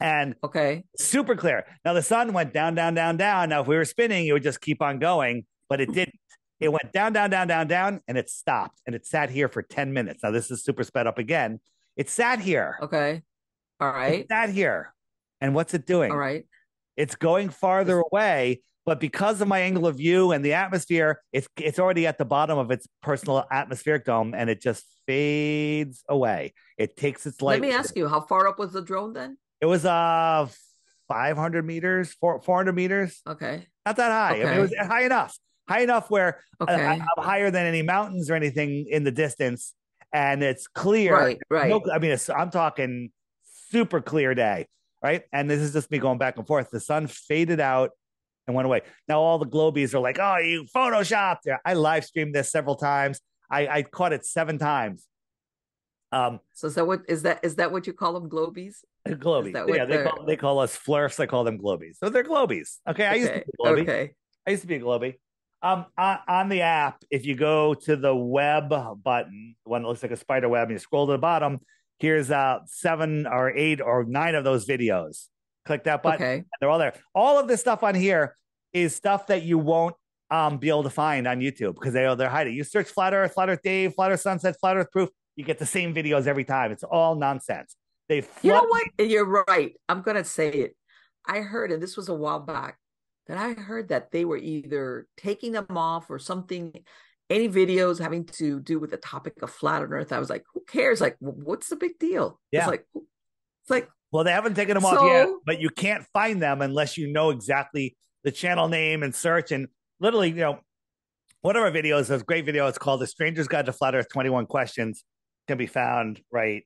and okay, super clear. Now the sun went down, down, down, down. Now, if we were spinning, it would just keep on going, but it didn't. It went down, down, down, down, down, and it stopped. And it sat here for ten minutes. Now this is super sped up again. It sat here. Okay. All right. It sat here. And what's it doing? All right. It's going farther away. But because of my angle of view and the atmosphere, it's it's already at the bottom of its personal atmospheric dome, and it just fades away. It takes its light. Let me ask you, how far up was the drone then? It was uh five hundred meters, four hundred meters. Okay, not that high. Okay. I mean, it was high enough, high enough where okay. I, I'm higher than any mountains or anything in the distance, and it's clear. Right, right. No, I mean, it's, I'm talking super clear day, right? And this is just me going back and forth. The sun faded out and went away. Now all the globies are like, oh, you photoshopped. I live streamed this several times. I, I caught it seven times. Um, so is that what is that is that what you call them, globies? Globies. Yeah, they call, they call us flurfs. I call them globies. So they're globies. Okay, okay. I used to be a globie. Okay. I used to be a globie. Um, on, on the app, if you go to the web button, the one that looks like a spider web, and you scroll to the bottom, here's uh seven or eight or nine of those videos. Click that button. Okay. They're all there. All of this stuff on here is stuff that you won't um, be able to find on YouTube because they, they're hiding. You search Flat Earth, Flat Earth Dave, Flat Earth Sunset, Flat Earth Proof. You get the same videos every time. It's all nonsense. They you know what? You're right. I'm going to say it. I heard, and this was a while back, that I heard that they were either taking them off or something, any videos having to do with the topic of Flat Earth. I was like, who cares? Like, what's the big deal? Yeah. It's like, it's like, well, they haven't taken them so, off yet, but you can't find them unless you know exactly the channel name and search. And literally, you know, one of our videos, this great video, it's called The Stranger's Guide to Flat Earth, twenty-one questions, can be found right.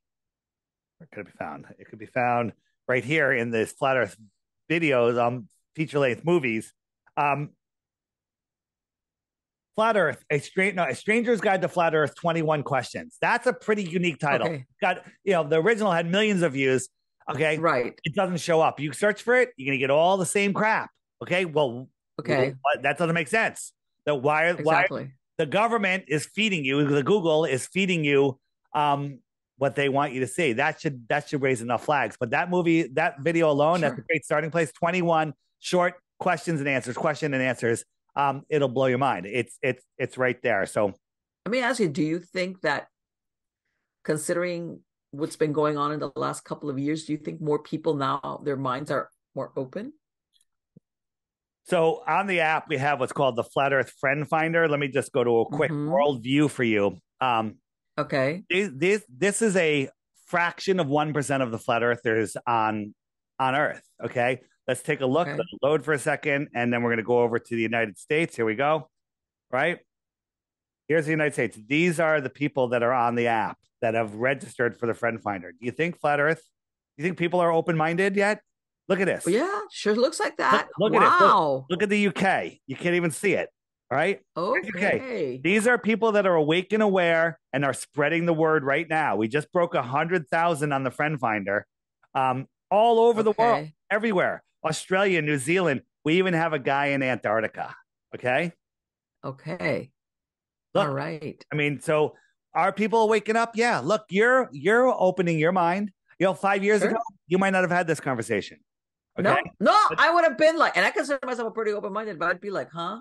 Where could it be found? It could be found right here in this Flat Earth videos, um, feature-length movies. Um, Flat Earth, a, stra- no, a Stranger's Guide to Flat Earth, twenty-one questions. That's a pretty unique title. Okay. Got, you know, the original had millions of views. Okay. Right. It doesn't show up. You search for it, you're going to get all the same crap. Okay. Well, okay. Well, that doesn't make sense. The why, exactly. why the government is feeding you, the Google is feeding you um, what they want you to see. That should, that should raise enough flags. But that movie, that video alone, sure. that's a great starting place. twenty-one short questions and answers, question and answers. Um, it'll blow your mind. It's, it's, it's right there. So let me ask you, do you think that considering what's been going on in the last couple of years, do you think more people now, their minds are more open? So on the app, we have what's called the Flat Earth Friend Finder. Let me just go to a quick mm-hmm. worldview for you. Um, okay. This, this is a fraction of one percent of the flat earthers on, on Earth. Okay. Let's take a look, okay. load for a second. And then we're going to go over to the United States. Here we go. Right. Here's the United States. These are the people that are on the app that have registered for the Friend Finder. Do you think Flat Earth, do you think people are open-minded yet? Look at this. Yeah, sure looks like that. Look, look wow. At it. Look, look at the U K. You can't even see it. All right? Okay. U K. These are people that are awake and aware and are spreading the word right now. We just broke one hundred thousand on the Friend Finder um, all over okay. the world, everywhere. Australia, New Zealand. We even have a guy in Antarctica. Okay? Okay. Look, all right. I mean, so... Are people waking up? Yeah. Look, you're you're opening your mind. You know, five years sure. ago, you might not have had this conversation. Okay? No, no, but I would have been like, and I consider myself a pretty open-minded, but I'd be like, huh?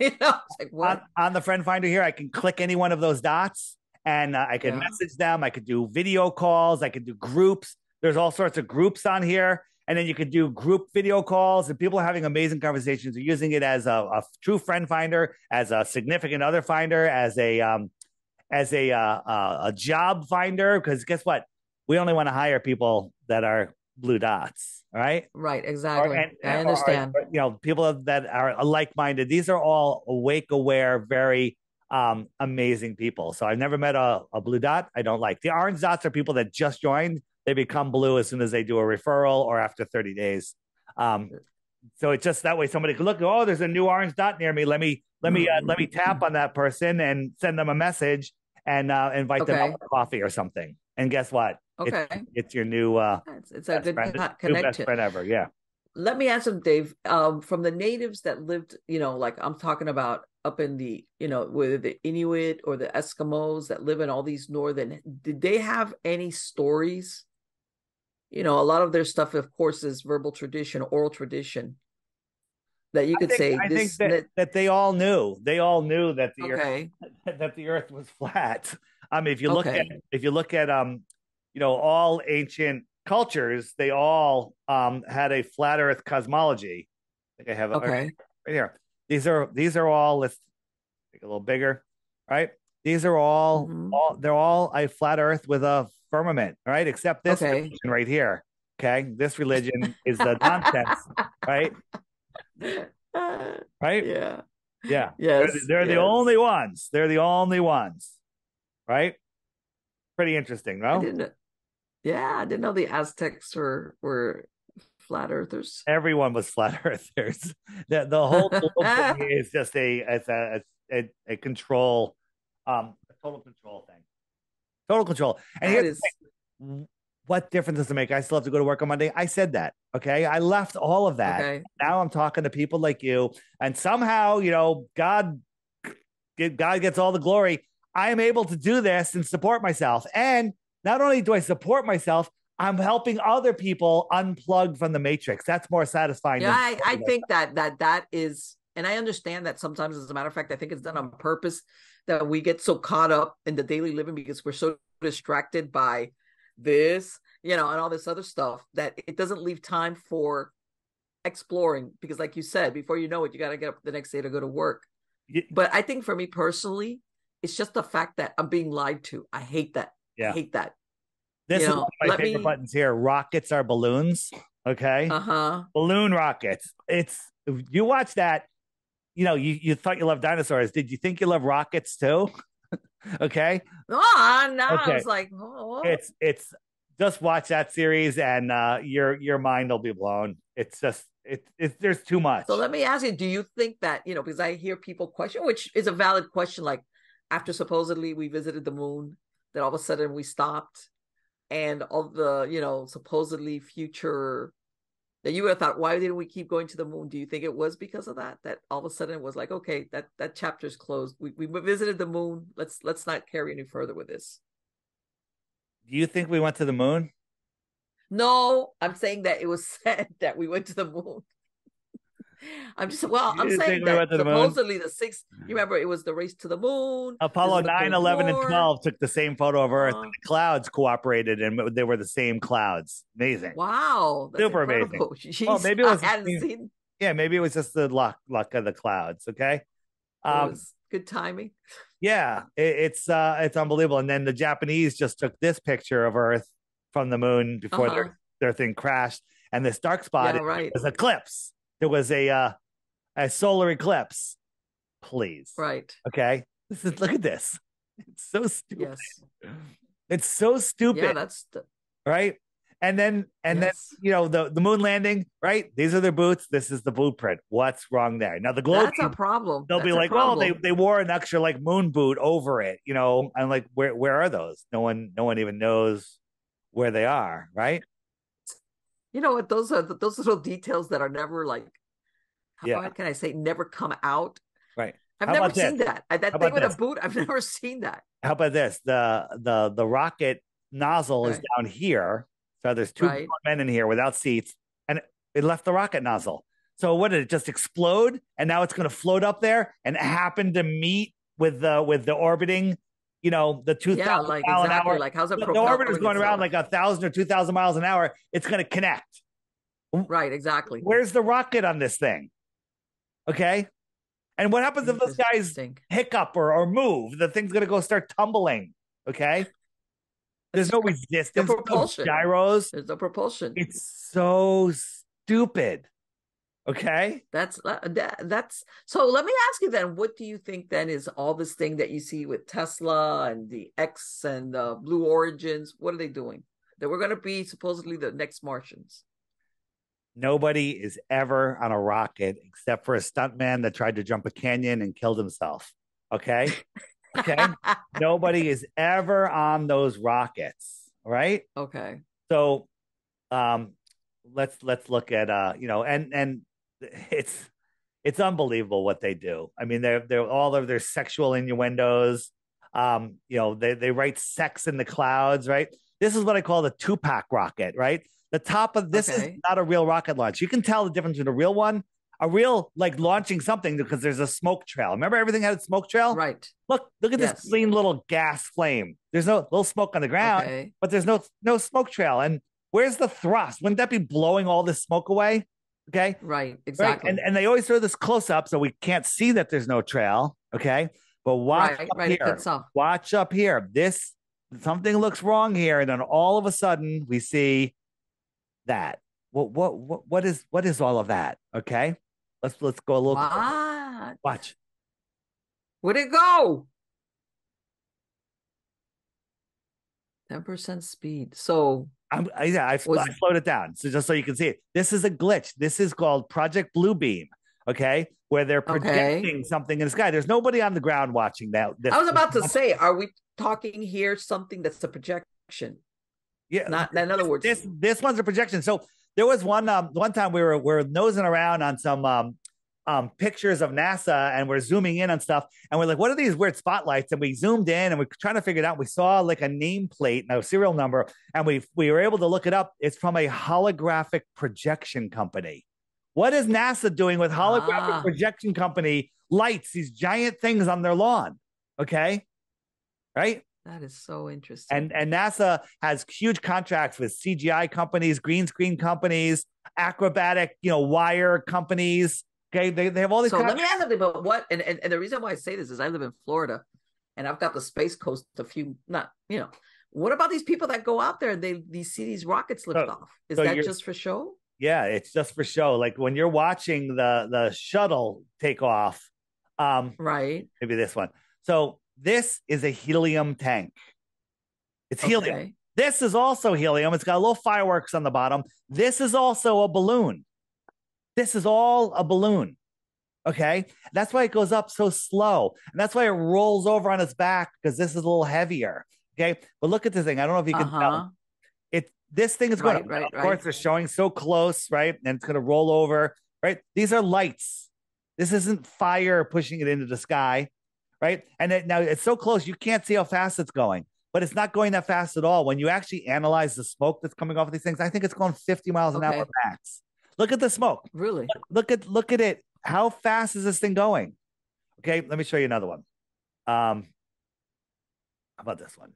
You know, it's like, what? On, on the Friend Finder here, I can click any one of those dots, And uh, I could yeah. message them. I could do video calls. I could do groups. There's all sorts of groups on here. And then you could do group video calls, and people are having amazing conversations. They're using it as a, a true friend finder, as a significant other finder, as a um, as a uh, uh, a job finder. Because guess what? We only want to hire people that are blue dots, right? Right, exactly. Or, and, I understand. Or, or, you know, people that are like-minded. These are all awake, aware, very um, amazing people. So I've never met a, a blue dot I don't like. The orange dots are people that just joined. They become blue as soon as they do a referral or after thirty days. Um, so it's just that way somebody could look, oh, there's a new orange dot near me. Let me let me uh, let me tap on that person and send them a message and uh, invite okay. them out for coffee or something. And guess what? Okay, it's, it's your new uh, it's, it's a good friend, connection. New best friend ever, yeah. Let me ask him, Dave. Um, from the natives that lived, you know, like I'm talking about up in the, you know, with the Inuit or the Eskimos that live in all these northern, did they have any stories? You know, a lot of their stuff, of course, is verbal tradition, oral tradition. That you could I think, say, I this, think that, that they all knew. They all knew that the okay. earth that the earth was flat. I mean, if you look okay. at if you look at um, you know, all ancient cultures, they all um had a flat Earth cosmology. I think I have okay right here. These are these are all. Let's make it a little bigger, right? These are all, mm-hmm. all they're all a flat Earth with a firmament, right? Except this okay. religion right here. Okay, this religion is the nonsense, right? Right? Yeah, yeah. Yes, they're, they're yes. the only ones. They're the only ones, right? Pretty interesting, no? I didn't, yeah, I didn't know the Aztecs were were flat earthers. Everyone was flat earthers. The the whole thing is just a it's a a, a control, um, a total control thing. Total control. And here's is... the thing. What difference does it make? I still have to go to work on Monday. I said that. Okay. I left all of that. Okay. Now I'm talking to people like you. And somehow, you know, God, God gets all the glory. I am able to do this and support myself. And not only do I support myself, I'm helping other people unplug from the matrix. That's more satisfying. Yeah, I, I think that that that is, and I understand that sometimes, as a matter of fact, I think it's done on purpose, that we get so caught up in the daily living because we're so distracted by this, you know, and all this other stuff that it doesn't leave time for exploring. Because like you said, before you know it, you got to get up the next day to go to work. Yeah. But I think for me personally, it's just the fact that I'm being lied to. I hate that. Yeah. I hate that. This you is know, one of my favorite me... buttons here. Rockets are balloons. Okay. Uh-huh. Balloon rockets. It's, you watch that. You know, you, you thought you loved dinosaurs. Did you think you love rockets too? Okay. Oh, no, okay. I was like, oh. It's it's just watch that series and uh, your your mind will be blown. It's just it, it there's too much. So let me ask you: do you think that, you know, because I hear people question, which is a valid question, like after supposedly we visited the moon, that all of a sudden we stopped, and all the, you know, supposedly future. That you would have thought, why didn't we keep going to the moon? Do you think it was because of that? That all of a sudden it was like, okay, that that chapter's closed. We we visited the moon. Let's let's not carry any further with this. Do you think we went to the moon? No, I'm saying that it was said that we went to the moon. I'm just well, you I'm saying we that supposedly the, the sixth. You remember it was the race to the moon. Apollo nine, eleven, and twelve took the same photo of Earth. Uh, and the clouds cooperated, and they were the same clouds. Amazing! Wow, super incredible. Amazing. Jeez, well, maybe it was. I hadn't yeah, seen... yeah, maybe it was just the luck, luck of the clouds. Okay, um, it was good timing. Yeah, it, it's uh, it's unbelievable. And then the Japanese just took this picture of Earth from the moon before uh-huh. their their thing crashed, and this dark spot yeah, right. was eclipse. There was a uh, a solar eclipse, please. Right. Okay. This is look at this. It's so stupid. Yes. It's so stupid. Yeah, that's the... right. And then and yes. then you know the the moon landing. Right. These are their boots. This is the blueprint. What's wrong there? Now the globe. That's a problem. They'll that's be like, well, they they wore an extra like moon boot over it. You know, I'm like, where where are those? No one no one even knows where they are. Right. You know what? Those are the, those little details that are never like, how yeah. can I say, never come out. Right. I've how never seen that. that. That thing with this? a boot, I've never seen that. How about this? The the the rocket nozzle right. is down here, so there's two right. men in here without seats, and it left the rocket nozzle. So what did it just explode? And now it's going to float up there and happen to meet with the with the orbiting you know, the two thousand yeah, like, mile exactly. an hour. Like, how's it? The, the orbiter is going itself? around like a thousand or two thousand miles an hour. It's going to connect. Right. Exactly. Where's the rocket on this thing? Okay. And what happens if this guy's hiccup or, or move? The thing's going to go start tumbling. Okay. There's no resistance. The propulsion. No gyros. There's no propulsion. It's so stupid. Okay. That's uh, that, that's so. Let me ask you then, what do you think then is all this thing that you see with Tesla and the X and the uh, Blue Origins? What are they doing? That we're going to be supposedly the next Martians. Nobody is ever on a rocket except for a stuntman that tried to jump a canyon and killed himself. Okay. Okay. Nobody is ever on those rockets. All right. Okay. So, um, let's let's look at uh, you know, and and. It's it's unbelievable what they do. I mean, they're they're all of their sexual innuendos. Um, you know, they they write sex in the clouds, right? This is what I call the Tupac rocket, right? The top of this okay. is not a real rocket launch. You can tell the difference between a real one, a real like launching something because there's a smoke trail. Remember, everything had a smoke trail, right? Look, look at yes. this clean little gas flame. There's no little smoke on the ground, okay. but there's no no smoke trail. And where's the thrust? Wouldn't that be blowing all this smoke away? Okay. Right. Exactly. Right. And and they always throw this close up, so we can't see that there's no trail. Okay. But watch right, up right, here. Watch up here. This something looks wrong here, and then all of a sudden we see that. What what what what is what is all of that? Okay. Let's let's go a little. What? Watch. Where'd it go? ten percent speed. So. I'm, yeah, I, was, I slowed it down so just so you can see it. This is a glitch. This is called Project Bluebeam, okay, where they're projecting okay. something in the sky. There's nobody on the ground watching that. This, I was about to say, are we talking here something that's a projection? Yeah. Not in other words, this this one's a projection. So there was one um, one time we were we were nosing around on some um, um, pictures of NASA, and we're zooming in on stuff, and we're like, what are these weird spotlights? And we zoomed in and we're trying to figure it out. We saw like a nameplate and a serial number, and we we were able to look it up. It's from a holographic projection company. What is NASA doing with holographic ah. projection company lights, these giant things on their lawn? Okay. Right. That is so interesting. And and NASA has huge contracts with C G I companies, green screen companies, acrobatic, you know, wire companies. Okay, they, they have all these. So let me ask something about what, and, and, and the reason why I say this is I live in Florida, and I've got the Space Coast a few, not, you know, what about these people that go out there and they, they see these rockets lift so, off? Is so that just for show? Yeah, it's just for show. Like when you're watching the, the shuttle take off. Um, right. Maybe this one. So this is a helium tank. It's helium. Okay. This is also helium. It's got a little fireworks on the bottom. This is also a balloon. This is all a balloon, okay? That's why it goes up so slow. And that's why it rolls over on its back, because this is a little heavier, okay? But look at this thing. I don't know if you can uh-huh. tell. It, this thing is going right, up. Right, of right. course, they're showing so close, right? And it's going to roll over, right? These are lights. This isn't fire pushing it into the sky, right? And it, now it's so close, you can't see how fast it's going. But it's not going that fast at all. When you actually analyze the smoke that's coming off of these things, I think it's going fifty miles okay. an hour max. Look at the smoke. Really? Look, look at look at it. How fast is this thing going? Okay, let me show you another one. Um, how about this one?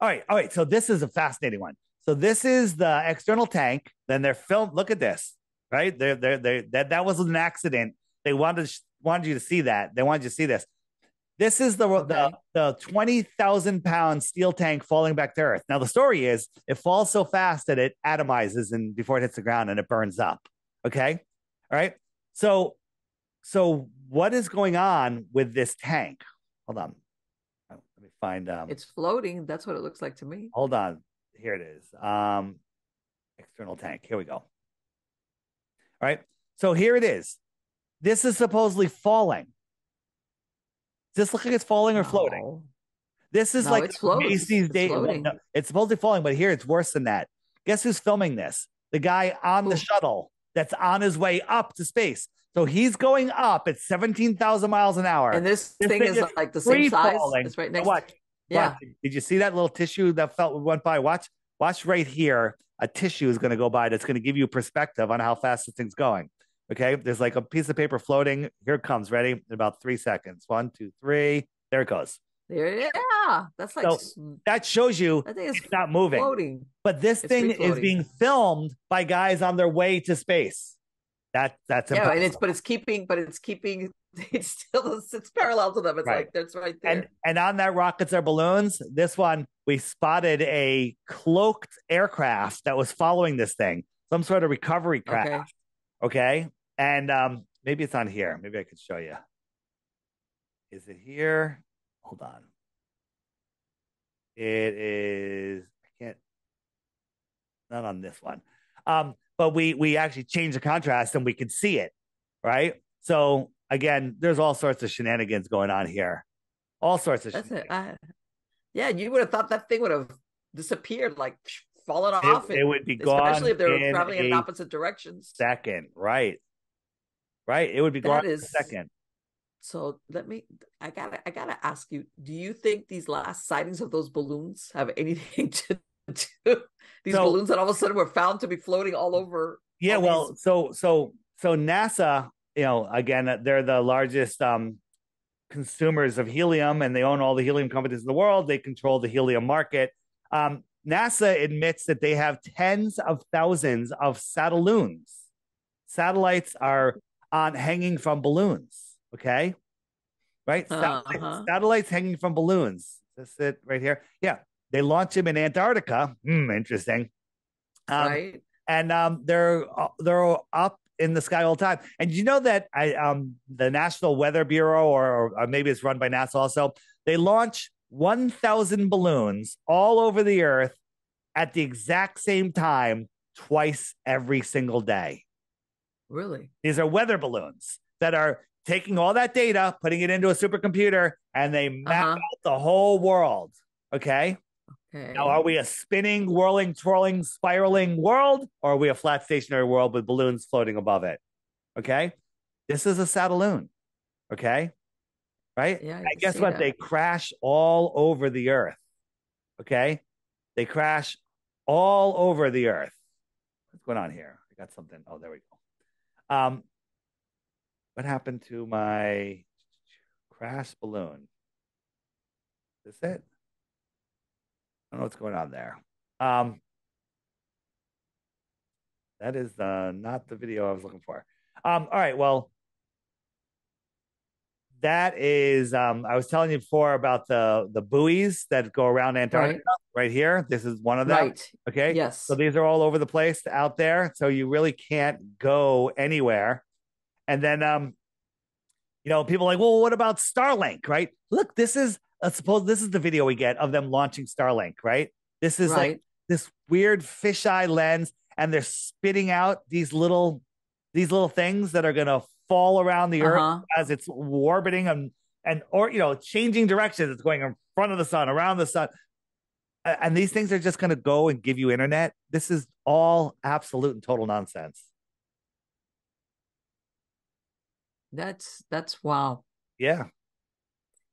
All right, all right. So this is a fascinating one. So this is the external tank. Then they're filmed. Look at this, right? They're they're they that that was an accident. They wanted wanted you to see that. They wanted you to see this. This is the okay. the, the twenty thousand pound steel tank falling back to Earth. Now, the story is it falls so fast that it atomizes and before it hits the ground and it burns up. Okay. All right. So so what is going on with this tank? Hold on. Let me find. Um, it's floating. That's what it looks like to me. Hold on. Here it is. Um, external tank. Here we go. All right. So here it is. This is supposedly falling. Does this look like it's falling or no. floating? This is no, like Macy's Day. It's supposedly falling, but here it's worse than that. Guess who's filming this? The guy on Ooh. the shuttle that's on his way up to space. So he's going up at seventeen thousand miles an hour. And this, this thing, thing is, is like the same size. Falling. It's right next watch, to yeah. watch. Did you see that little tissue that felt went by? Watch, watch right here. A tissue is going to go by that's going to give you perspective on how fast this thing's going. Okay, there's like a piece of paper floating. Here it comes. Ready? In about three seconds. One, two, three. There it goes. There, yeah, that's like so that shows you I think it's, it's not moving. Floating. But this it's thing is being filmed by guys on their way to space. That that's impossible. Yeah, and it's but it's keeping, but it's keeping. It's still it's parallel to them. It's right. like that's right there. And and on that rockets or balloons, this one we spotted a cloaked aircraft that was following this thing, some sort of recovery craft. Okay, okay? And um, maybe it's on here. Maybe I could show you. Is it here? Hold on. It is, I can't, not on this one. Um, but we, we actually changed the contrast and we could see it, right? So again, there's all sorts of shenanigans going on here. All sorts of That's shenanigans. It. I, yeah, you would have thought that thing would have disappeared, like fallen it, off. It and, would be gone. Especially if they were traveling in opposite directions. Second, right. Right, it would be gone in a second. So let me, I gotta, I gotta ask you, do you think these last sightings of those balloons have anything to do? These so, balloons that all of a sudden were found to be floating all over. Yeah, all well, these... so, so, so NASA, you know, again, they're the largest um, consumers of helium and they own all the helium companies in the world. They control the helium market. Um, NASA admits that they have tens of thousands of satelloons. Satellites are on hanging from balloons. Okay, right? Satellites, uh-huh. satellites hanging from balloons. That's it right here. Yeah, they launch them in Antarctica. Mm, interesting. Um, right. And um, they're they're up in the sky all the time. And you know that I um, the National Weather Bureau, or, or maybe it's run by NASA also, they launch one thousand balloons all over the Earth at the exact same time, twice every single day. Really? These are weather balloons that are taking all that data, putting it into a supercomputer, and they map uh-huh. out the whole world. Okay? Okay. Now, are we a spinning, whirling, twirling, spiraling world, or are we a flat stationary world with balloons floating above it? Okay? This is a satelloon. Okay? Right? Yeah, I guess what? That. They crash all over the Earth. Okay? They crash all over the Earth. What's going on here? I got something. Oh, there we go. Um, What happened to my crash balloon? Is this it? I don't know what's going on there. Um, that is uh, not the video I was looking for. Um, all right, well, that is, um, I was telling you before about the, the buoys that go around Antarctica right. right here. This is one of them. Right. Okay. Yes. So these are all over the place out there. So you really can't go anywhere. And then, um, you know, people are like, well, what about Starlink, right? Look, this is, I suppose this is the video we get of them launching Starlink, right? This is right. like this weird fisheye lens, and they're spitting out these little, these little things that are going to fall around the uh-huh. Earth as it's orbiting and, and, or, you know, changing directions. It's going in front of the sun, around the sun. And these things are just going to go and give you internet. This is all absolute and total nonsense. That's that's wow. Yeah,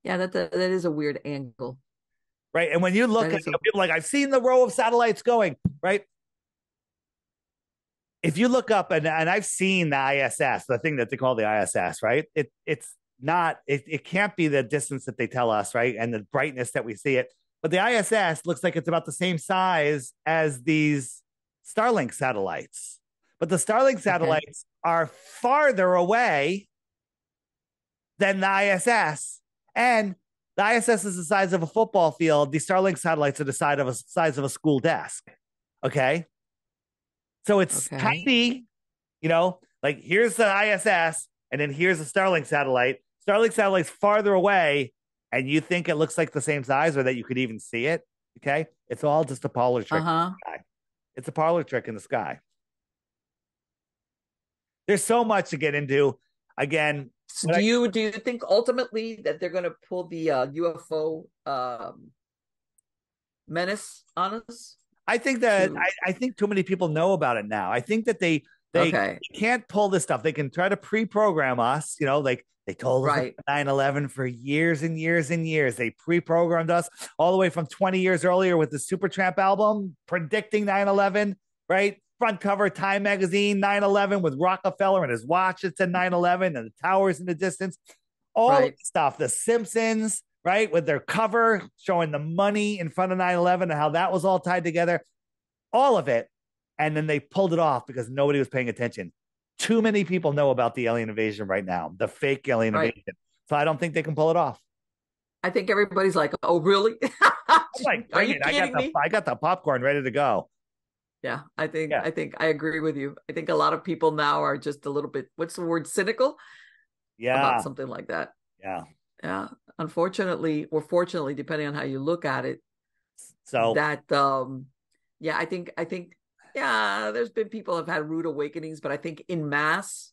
yeah. That that, that is a weird angle, right? And when you look that at you know, people like I've seen the row of satellites going right. If you look up and and I've seen the I S S, the thing that they call the I S S, right? It it's not it it can't be the distance that they tell us, right? And the brightness that we see it, but the I S S looks like it's about the same size as these Starlink satellites, but the Starlink satellites okay. are farther away than the I S S, and the I S S is the size of a football field. The Starlink satellites are the size of a size of a school desk. Okay, so it's okay. tiny, you know. Like here's the I S S, and then here's the Starlink satellite. Starlink satellite's farther away, and you think it looks like the same size, or that you could even see it. Okay, it's all just a parlor trick. Uh-huh. In the sky. It's a parlor trick in the sky. There's so much to get into. Again. So do I, you do you think ultimately that they're going to pull the uh, U F O um, menace on us? I think that to... I, I think too many people know about it now. I think that they they, okay. they can't pull this stuff. They can try to pre-program us. You know, like they told right. us nine eleven for years and years and years. They pre-programmed us all the way from twenty years earlier with the Supertramp album predicting nine eleven, right? Front cover Time magazine nine eleven with Rockefeller and his watch. It's a nine eleven and the towers in the distance. All right. of the stuff. The Simpsons, right, with their cover showing the money in front of nine eleven and how that was all tied together, all of it. And then they pulled it off because nobody was paying attention. Too many people know about the alien invasion right now, the fake alien right. invasion. So I don't think they can pull it off. I think everybody's like, oh, really? I'm like, Are you I, got the, I got the popcorn ready to go. Yeah, I think yeah. I think I agree with you. I think a lot of people now are just a little bit, what's the word, cynical? Yeah. About something like that. Yeah. Yeah. Unfortunately, or fortunately, depending on how you look at it. So that, um, yeah, I think, I think, yeah, there's been people have had rude awakenings, but I think in mass,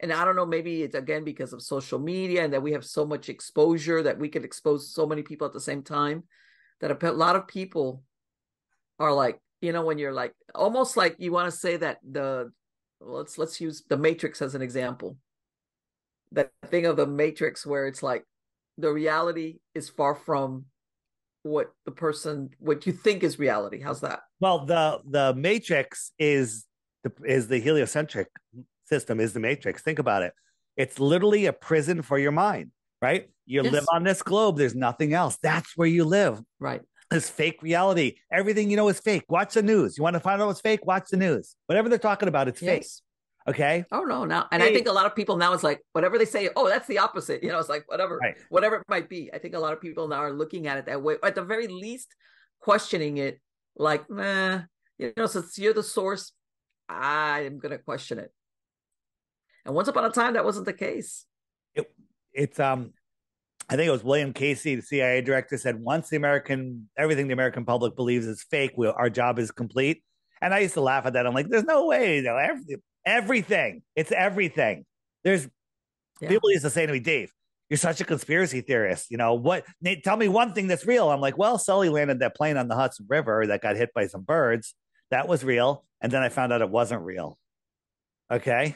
and I don't know, maybe it's again because of social media and that we have so much exposure that we could expose so many people at the same time, that a lot of people are like, you know, when you're like, almost like you want to say that the, let's, let's use the Matrix as an example. That thing of the Matrix where it's like the reality is far from what the person, what you think is reality. How's that? Well, the, the Matrix is the, is the heliocentric system is the Matrix. Think about it. It's literally a prison for your mind, right? You yes. live on this globe. There's nothing else. That's where you live. Right. This fake reality. Everything you know is fake. Watch the news. You want to find out what's fake? Watch the news. Whatever they're talking about, it's yes. fake. Okay? Oh, no. Now, and hey. I think a lot of people now, it's like, whatever they say, oh, that's the opposite. You know, it's like, whatever, right. whatever it might be. I think a lot of people now are looking at it that way, or at the very least, questioning it like, meh, you know, since you're the source, I'm going to question it. And once upon a time, that wasn't the case. It, it's, um, I think it was William Casey, the C I A director, said once the American, everything the American public believes is fake, we, our job is complete. And I used to laugh at that. I'm like, there's no way, you know, every, everything, it's everything. There's yeah. people used to say to me, Dave, you're such a conspiracy theorist. You know, what, tell me one thing that's real. I'm like, well, Sully landed that plane on the Hudson River that got hit by some birds. That was real. And then I found out it wasn't real. Okay.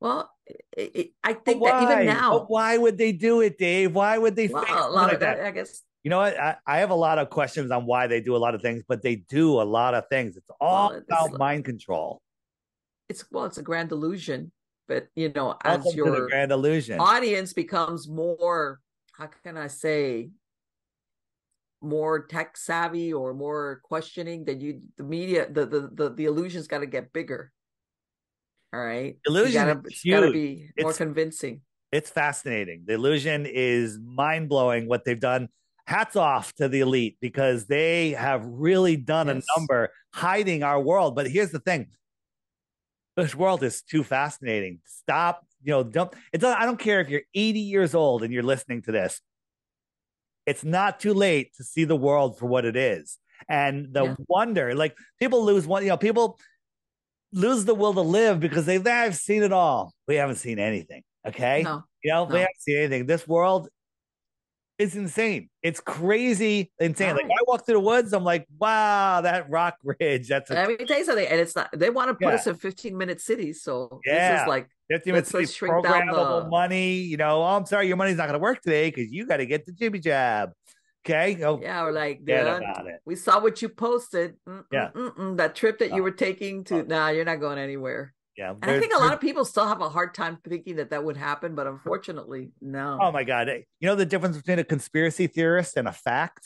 Well, it, it, I think that even now, but why would they do it, Dave? Why would they? Well, a lot like of that, that, I guess. You know what? I, I have a lot of questions on why they do a lot of things, but they do a lot of things. It's all well, it's about like, mind control. It's well, it's a grand illusion, but you know, Welcome as your grand illusion audience becomes more, how can I say, more tech savvy or more questioning, that you, the media, the the the, the illusion's got to get bigger. All right. Illusion gotta, it's got to be more it's, convincing. It's fascinating. The illusion is mind blowing what they've done. Hats off to the elite, because they have really done yes. a number hiding our world. But here's the thing. This world is too fascinating. Stop. You know, don't, it doesn't, I don't care if you're eighty years old and you're listening to this. It's not too late to see the world for what it is. And the yeah. wonder, like people lose one, you know, people lose the will to live because they've I've seen it all. We haven't seen anything. Okay. No, you know, no. we haven't seen anything. This world is insane. It's crazy insane. No. Like I walk through the woods, I'm like, wow, that rock ridge. That's a I mean, tell you something. And it's not, they want to put yeah. us in fifteen minute cities. So yeah. this is like fifteen minute cities, programmable the... money, you know, oh, I'm sorry, your money's not going to work today because you got to get the jibby jab. Okay. Oh, yeah, or like, yeah, we saw what you posted. Mm-mm, yeah, mm-mm, that trip that oh. you were taking to. Oh. Nah, you're not going anywhere. Yeah, and I think a lot of people still have a hard time thinking that that would happen, but unfortunately, no. Oh my God! You know the difference between a conspiracy theorist and a fact?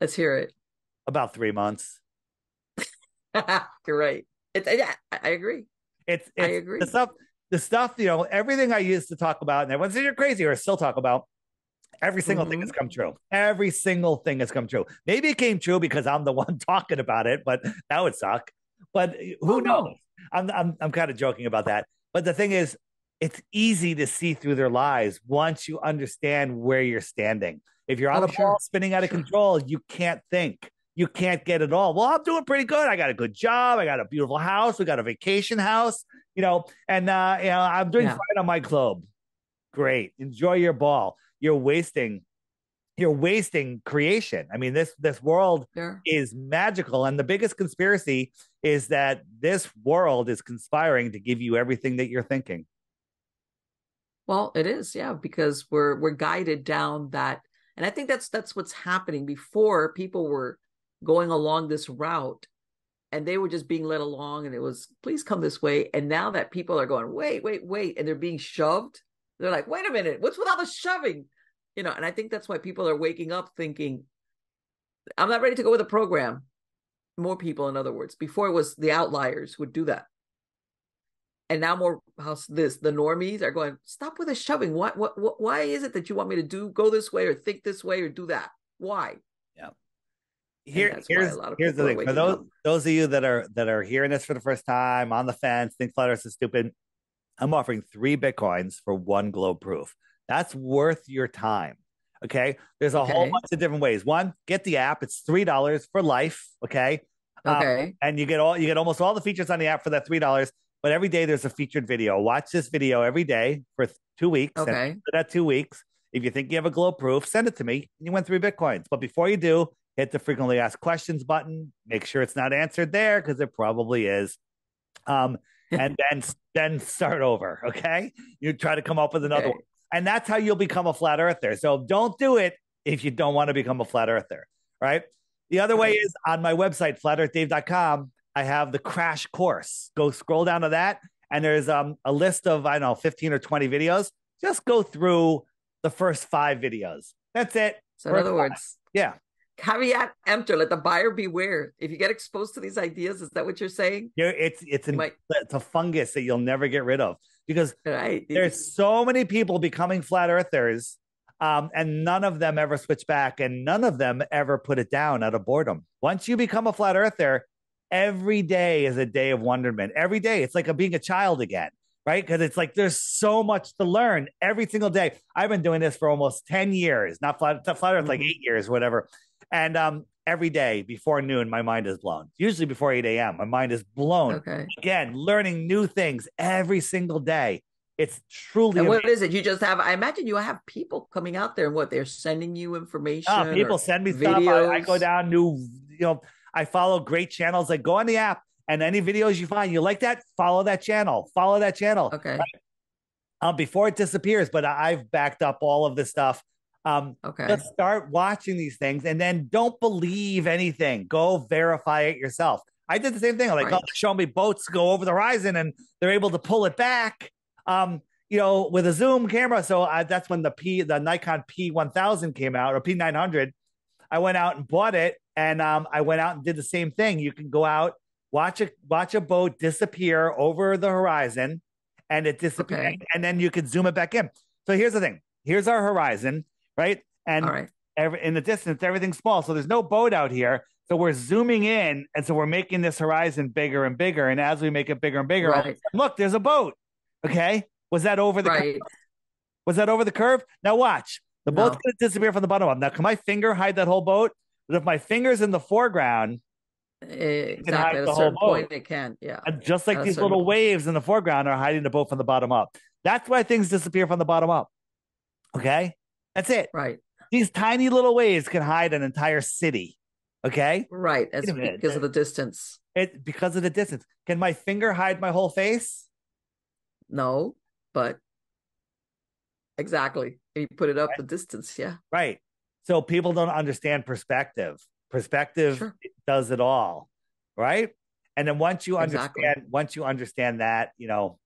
Let's hear it. About three months. You're right. It's yeah, I agree. It's, it's I agree. The stuff, the stuff, you know, everything I used to talk about, and everyone says you're crazy, or I still talk about. Every single mm-hmm. thing has come true. Every single thing has come true. Maybe it came true because I'm the one talking about it, but that would suck. But who oh, knows? No. I'm, I'm, I'm kind of joking about that. But the thing is, it's easy to see through their lies once you understand where you're standing. If you're on oh, a sure. ball spinning out of sure. control, you can't think. You can't get it all. Well, I'm doing pretty good. I got a good job. I got a beautiful house. We got a vacation house, you know, and uh, you know, I'm doing yeah. fine on my globe. Great. Enjoy your ball. You're wasting, you're wasting creation. I mean, this, this world sure. is magical. And the biggest conspiracy is that this world is conspiring to give you everything that you're thinking. Well, it is. Yeah. Because we're, we're guided down that. And I think that's, that's what's happening. Before, people were going along this route and they were just being led along and it was, please come this way. And now that people are going, wait, wait, wait. And they're being shoved. They're like, wait a minute, what's with all the shoving? You know, and I think that's why people are waking up thinking, I'm not ready to go with a program. More people, in other words. Before it was the outliers who would do that. And now more how this, the normies are going, stop with the shoving. Why, what, what, why is it that you want me to do, go this way or think this way or do that? Why? Yeah. Here, here's a lot of here's the thing. For those, up. those of you that are, that are hearing this for the first time, on the fence, think Flat Earth is stupid, I'm offering three Bitcoins for one globe proof. That's worth your time. Okay. There's a okay. whole bunch of different ways. One, get the app. It's three dollars for life. Okay. Okay. Um, and you get all, you get almost all the features on the app for that three dollars. But every day there's a featured video. Watch this video every day for two weeks. Okay. And for that two weeks, if you think you have a globe proof, send it to me. And you win three Bitcoins. But before you do, hit the frequently asked questions button. Make sure it's not answered there, because it probably is. Um, and then, then start over. Okay. You try to come up with another okay. one. And that's how you'll become a flat earther. So don't do it if you don't want to become a flat earther, right? The other way is on my website, flat earth dave dot com, I have the crash course. Go scroll down to that. And there's um, a list of, I don't know, fifteen or twenty videos. Just go through the first five videos. That's it. So in other words, yeah. Caveat emptor, let the buyer beware. If you get exposed to these ideas, is that what you're saying? You're, it's it's, an, might... it's a fungus that you'll never get rid of, because right. there's so many people becoming flat earthers, um, and none of them ever switch back, and none of them ever put it down out of boredom. Once you become a flat earther, every day is a day of wonderment. Every day, it's like a, being a child again, right? Because it's like there's so much to learn every single day. I've been doing this for almost ten years, not flat, not flat earth, mm-hmm. like eight years, whatever. And um, every day before noon, my mind is blown. Usually before eight a m, my mind is blown. Okay. Again, learning new things every single day. It's truly and what amazing. Is it? You just have, I imagine you have people coming out there and what, they're sending you information. Oh, people send me videos. stuff. I, I go down new, you know, I follow great channels. I go on the app, and any videos you find, you like that, follow that channel. Follow that channel. Okay. Right? Um, before it disappears, but I've backed up all of this stuff. Um, okay. Just start watching these things, and then don't believe anything. Go verify it yourself. I did the same thing. I'm like, right. oh, show me boats go over the horizon, and they're able to pull it back, um, you know, with a zoom camera. So I, that's when the P, the Nikon P one thousand came out, or P nine hundred. I went out and bought it, and um, I went out and did the same thing. You can go out, watch a watch a boat disappear over the horizon, and it disappears, okay. and then you can zoom it back in. So here's the thing. Here's our horizon. Right. And right. Every, in the distance, everything's small. So there's no boat out here. So we're zooming in. And so we're making this horizon bigger and bigger. And as we make it bigger and bigger, right. look, there's a boat. OK, was that over the right. curve? Was that over the curve? Now watch. The no. boat's going to disappear from the bottom up. Now, can my finger hide that whole boat? But if my finger's in the foreground, exactly. it can hide at the a certain whole point boat. It can. Yeah. And just like at these little point. waves in the foreground are hiding the boat from the bottom up. That's why things disappear from the bottom up. OK. That's it. Right. These tiny little waves can hide an entire city. Okay. Right. As because of the distance. It because of the distance. Can my finger hide my whole face? No, but exactly. You put it up right. the distance. Yeah. Right. So people don't understand perspective. Perspective sure. does it all. Right. And then once you understand, exactly. once you understand that, you know,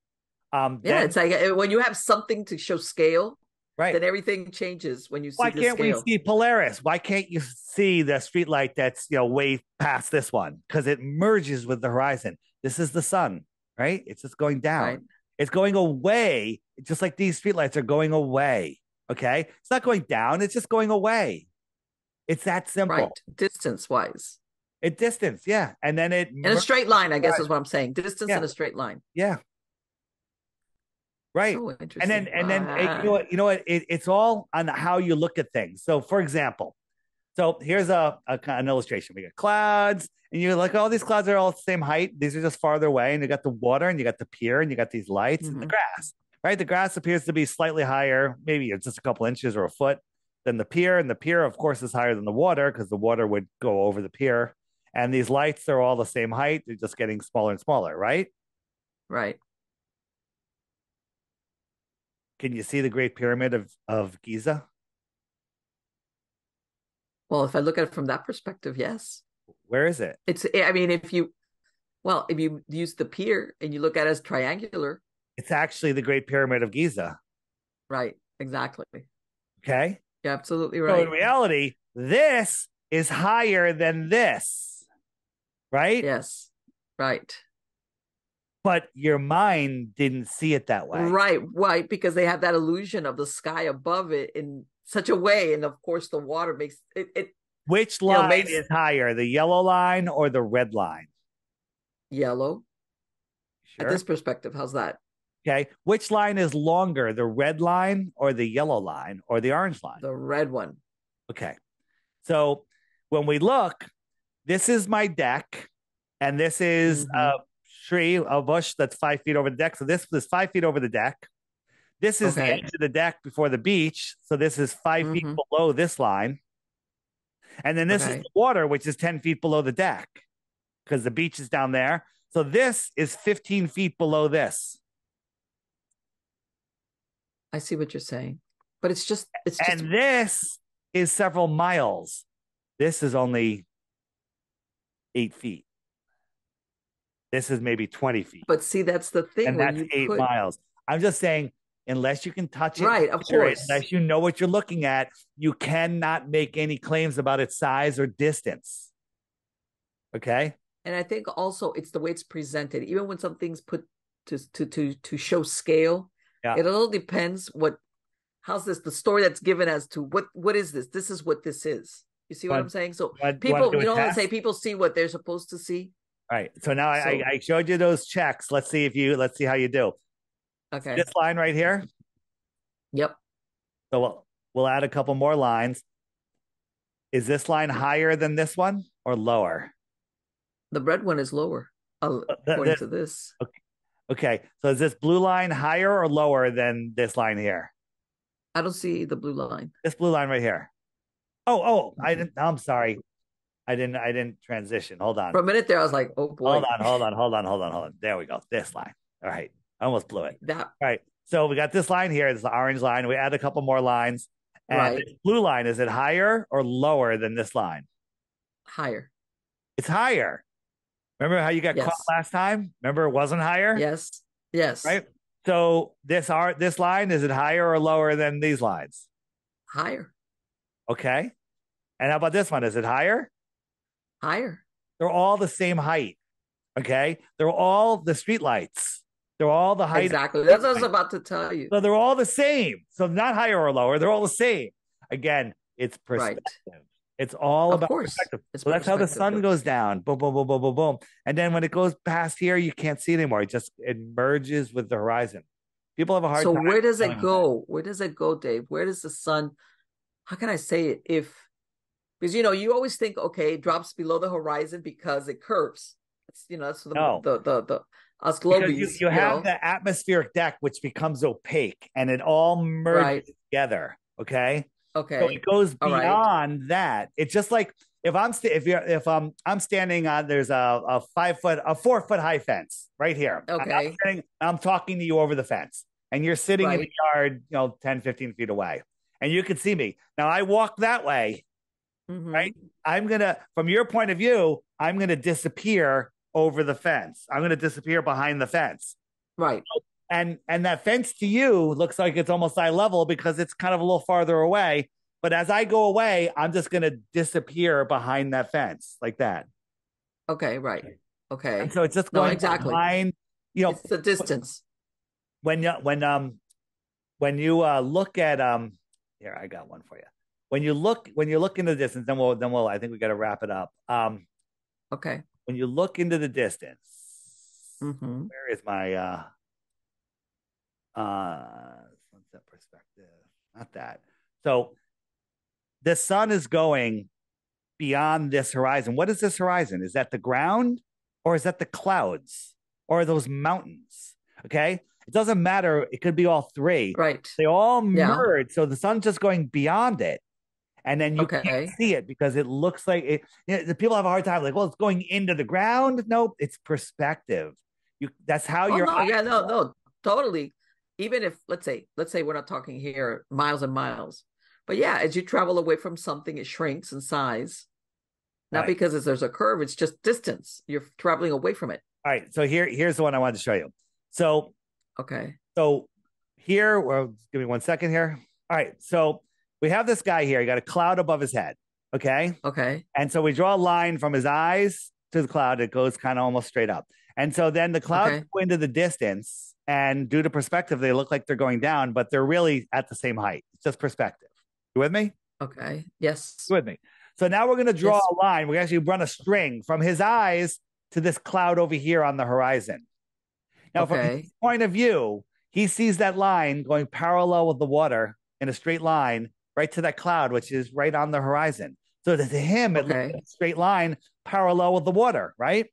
um, yeah, then, it's like when you have something to show scale. Right. Then everything changes when you see Why can't the scale. we see Polaris? Why can't you see the streetlight that's, you know, way past this one? Because it merges with the horizon. This is the sun, right? It's just going down. Right. It's going away, just like these streetlights are going away, okay? It's not going down. It's just going away. It's that simple. Right. Distance-wise. It distance, yeah. And then it... In a straight line, I guess is what I'm saying. Distance yeah. in a straight line. Yeah. Right. Oh, and then, and then, it, you know what, you know what, it, it's all on how you look at things. So for example, so here's a, a an illustration. We got clouds, and you're like, oh, these clouds are all the same height. These are just farther away. And you got the water, and you got the pier, and you got these lights mm-hmm. and the grass, right? The grass appears to be slightly higher. Maybe it's just a couple inches or a foot than the pier. And the pier, of course, is higher than the water, because the water would go over the pier. And these lights are all the same height. They're just getting smaller and smaller. Right. Right. Can you see the Great Pyramid of, of Giza? Well, if I look at it from that perspective, yes. Where is it? It's, I mean, if you, well, if you use the pier and you look at it as triangular. It's actually the Great Pyramid of Giza. Right, exactly. Okay. You're absolutely right. So in reality, this is higher than this, right? Yes, right. But your mind didn't see it that way. Right, right, because they have that illusion of the sky above it in such a way. And of course, the water makes it. it Which line you know, makes, is higher, the yellow line or the red line? Yellow. Sure. At this perspective, how's that? Okay. Which line is longer, the red line or the yellow line or the orange line? The red one. Okay. So when we look, this is my deck, and this is mm-hmm. a tree, a bush that's five feet over the deck. So this is five feet over the deck. This is okay. the edge of the deck before the beach. So this is five mm-hmm. feet below this line. And then this okay. is the water, which is ten feet below the deck because the beach is down there. So this is fifteen feet below this. I see what you're saying, but it's just, it's just. And this is several miles. This is only eight feet. This is maybe twenty feet. But see, that's the thing. And when that's you eight put... miles. I'm just saying, unless you can touch it, right? Of course. Unless you know what you're looking at, you cannot make any claims about its size or distance. Okay. And I think also it's the way it's presented. Even when something's put to to to to show scale. Yeah. It all depends what, how's this, the story that's given as to what, what is this? This is what this is. You see what one, I'm saying? So one, people, you know what I say? People see what they're supposed to see. All right. So now so, I, I showed you those checks. Let's see if you, let's see how you do. Okay. This line right here. Yep. So we'll, we'll add a couple more lines. Is this line higher than this one or lower? The red one is lower, according to this. Okay. Okay, so is this blue line higher or lower than this line here? I don't see the blue line. This blue line right here. Oh, oh, I didn't. I'm sorry, I didn't. I didn't transition. Hold on. For a minute there, I was like, oh boy. Hold on, hold on, hold on, hold on, hold on. There we go. This line. All right, I almost blew it. That. All right. So we got this line here. It's the orange line. We add a couple more lines. And right. This blue line, is it higher or lower than this line? Higher. It's higher. Remember how you got yes. caught last time? Remember it wasn't higher? Yes. Yes. Right? So this are this line, is it higher or lower than these lines? Higher. Okay. And how about this one? Is it higher? Higher. They're all the same height. Okay? They're all the streetlights. They're all the height. Exactly. That's what I was about to tell you. So they're all the same. So not higher or lower. They're all the same. Again, it's perspective. Right. It's all about perspective. So that's how the sun goes down. Boom, boom, boom, boom, boom, boom. And then when it goes past here, you can't see it anymore. It just it merges with the horizon. People have a hard time. So where does it go? Where does it go, Dave? Where does the sun? How can I say it? If because you know you always think, okay, it drops below the horizon because it curves. It's, you know, that's the no. the, the the us globies. You, you have you know? the atmospheric deck, which becomes opaque, and it all merges right. together. Okay. Okay. So it goes beyond right. that. It's just like if I'm st if you're if um I'm standing on there's a, a five foot a four foot high fence right here. Okay. I'm, standing, I'm talking to you over the fence, and you're sitting right. in the yard, you know, ten, fifteen feet away, and you can see me. Now I walk that way, mm-hmm. right? I'm gonna from your point of view, I'm gonna disappear over the fence. I'm gonna disappear behind the fence. Right. So And and that fence to you looks like it's almost eye level because it's kind of a little farther away. But as I go away, I'm just going to disappear behind that fence like that. Okay, right. Okay. And so it's just going no, exactly. behind, you know, it's the distance. When you when um when you uh, look at um here I got one for you. When you look when you look into the distance, then we'll then we'll I think we got to wrap it up. Um, okay. When you look into the distance, mm-hmm. where is my uh? Uh, sunset perspective, not that. So the sun is going beyond this horizon. What is this horizon? Is that the ground or is that the clouds or are those mountains? Okay. It doesn't matter. It could be all three, right? They all yeah. merge. So the sun's just going beyond it. And then you okay. can't see it because it looks like it, you know, the people have a hard time. Like, well, it's going into the ground. Nope. It's perspective. You that's how oh, you're. No, yeah, no, no, totally. Even if, let's say, let's say we're not talking here miles and miles. But yeah, as you travel away from something, it shrinks in size. Not right. because it's, there's a curve, it's just distance. You're traveling away from it. All right, so here, here's the one I wanted to show you. So, okay. So here, well, give me one second here. All right, so we have this guy here. He got a cloud above his head. Okay. Okay. And so we draw a line from his eyes to the cloud that goes kind of almost straight up. And so then the clouds okay. go into the distance, and due to perspective, they look like they're going down, but they're really at the same height. It's just perspective. You with me? Okay. Yes. You with me? So now we're going to draw yes. a line. We actually run a string from his eyes to this cloud over here on the horizon. Now, okay. from his point of view, he sees that line going parallel with the water in a straight line right to that cloud, which is right on the horizon. So to him, it okay. looks like a straight line parallel with the water, right?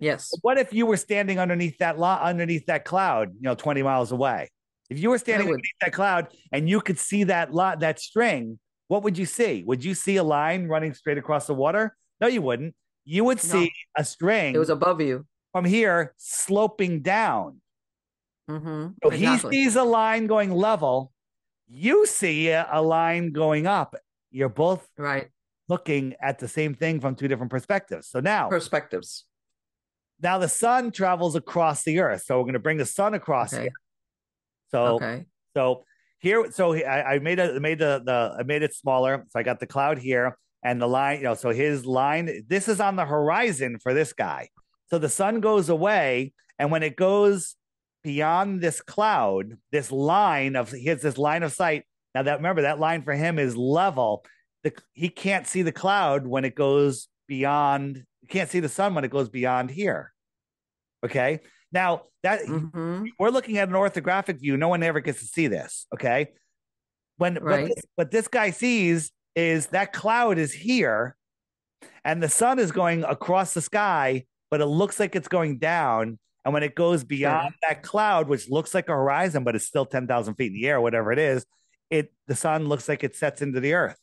Yes. But what if you were standing underneath that lo- underneath that cloud, you know, twenty miles away? If you were standing would- underneath that cloud and you could see that lot, that string, what would you see? Would you see a line running straight across the water? No, you wouldn't. You would no. see a string. It was above you. From here, sloping down. Mm-hmm. So exactly. he sees a line going level. You see a line going up. You're both right looking at the same thing from two different perspectives. So now perspectives. Now the sun travels across the earth. So we're going to bring the sun across okay. here. So, okay. so here, so I, I made a, made the, the, I made it smaller. So I got the cloud here and the line, you know, so his line, this is on the horizon for this guy. So the sun goes away. And when it goes beyond this cloud, this line of, he has this line of sight. Now that, remember that line for him is level. The, he can't see the cloud when it goes beyond, you can't see the sun when it goes beyond here. Okay. Now that mm-hmm. we're looking at an orthographic view. No one ever gets to see this. Okay. When, right. what, this, what this guy sees is that cloud is here and the sun is going across the sky, but it looks like it's going down. And when it goes beyond yeah. that cloud, which looks like a horizon, but it's still ten thousand feet in the air, whatever it is, it, the sun looks like it sets into the earth.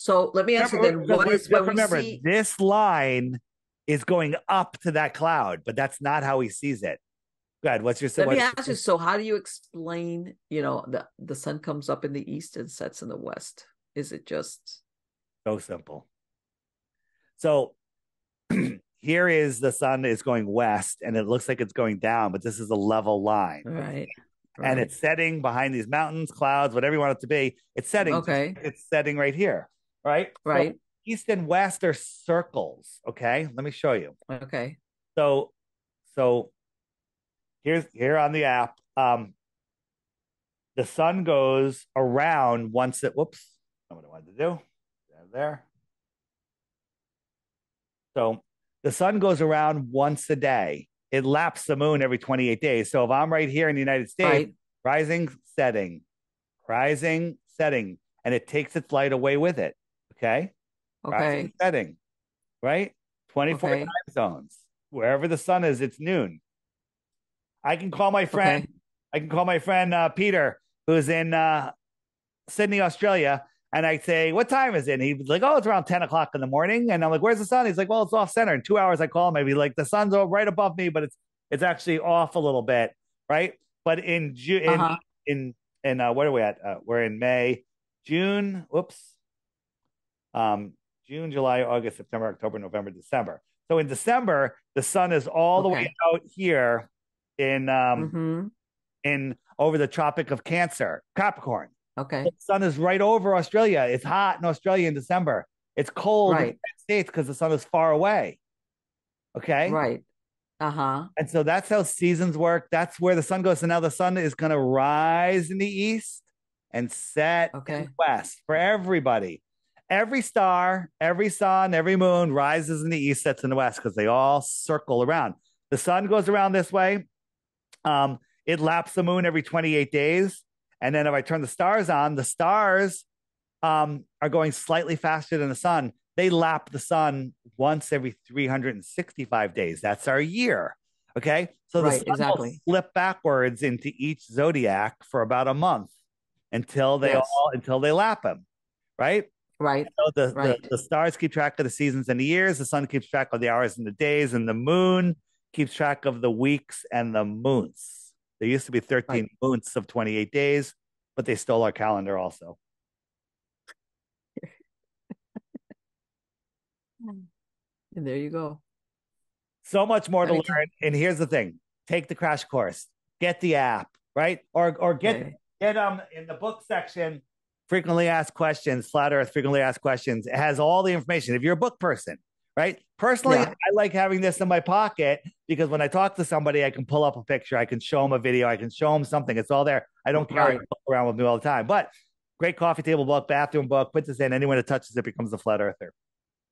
So let me ask you then, what is when remember, we see... this line is going up to that cloud, but that's not how he sees it. Go ahead. What's your Let what's me ask your... you, so how do you explain, you know, the, the sun comes up in the east and sets in the west? Is it just so simple? So here is the sun is going west and it looks like it's going down, but this is a level line. Right. Right. And it's setting behind these mountains, clouds, whatever you want it to be. It's setting. Okay. It's setting right here. Right. Right. So east and west are circles. Okay. Let me show you. Okay. So, so here's here on the app. Um, the sun goes around once it, whoops, I don't know what I wanted to do. There. So the sun goes around once a day. It laps the moon every twenty-eight days. So if I'm right here in the United States, right. rising, setting, rising, setting, and it takes its light away with it. Okay. Okay. Rising, setting, right? twenty-four okay. time zones. Wherever the sun is, it's noon. I can call my friend. Okay. I can call my friend uh, Peter, who's in uh, Sydney, Australia. And I say, what time is it? And he's like, oh, it's around ten o'clock in the morning. And I'm like, where's the sun? He's like, well, it's off center. In two hours, I call him. Maybe like the sun's right above me, but it's it's actually off a little bit, right? But in June, uh-huh. in in, in uh, what are we at? Uh, we're in May, June, whoops, um, June, July, August, September, October, November, December. So in December, the sun is all the okay. way out here in um, mm-hmm. in over the Tropic of Cancer, Capricorn. Okay. The sun is right over Australia. It's hot in Australia in December. It's cold right. in the United States because the sun is far away. Okay. Right. Uh-huh. And so that's how seasons work. That's where the sun goes. So now the sun is going to rise in the east and set okay. in the west for everybody. Every star, every sun, every moon rises in the east, sets in the west because they all circle around. The sun goes around this way. Um, it laps the moon every twenty-eight days. And then if I turn the stars on, the stars um, are going slightly faster than the sun. They lap the sun once every three hundred sixty-five days. That's our year. Okay. So the right, sun exactly. will slip backwards into each zodiac for about a month until they yes. all, until they lap them. Right. Right. So the, right. The, the stars keep track of the seasons and the years. The sun keeps track of the hours and the days, and the moon keeps track of the weeks and the moons. There used to be thirteen right. moons of twenty-eight days, but they stole our calendar also. And there you go. So much more I to mean, learn. And here's the thing. Take the crash course. Get the app, right? Or or get, okay. get um in the book section, frequently asked questions, Flat Earth, frequently asked questions. It has all the information. If you're a book person, right? Personally, yeah. I like having this in my pocket because when I talk to somebody, I can pull up a picture. I can show them a video. I can show them something. It's all there. I don't carry it around with me all the time, but great coffee table book, bathroom book, put this in. Anyone that touches it becomes a flat earther.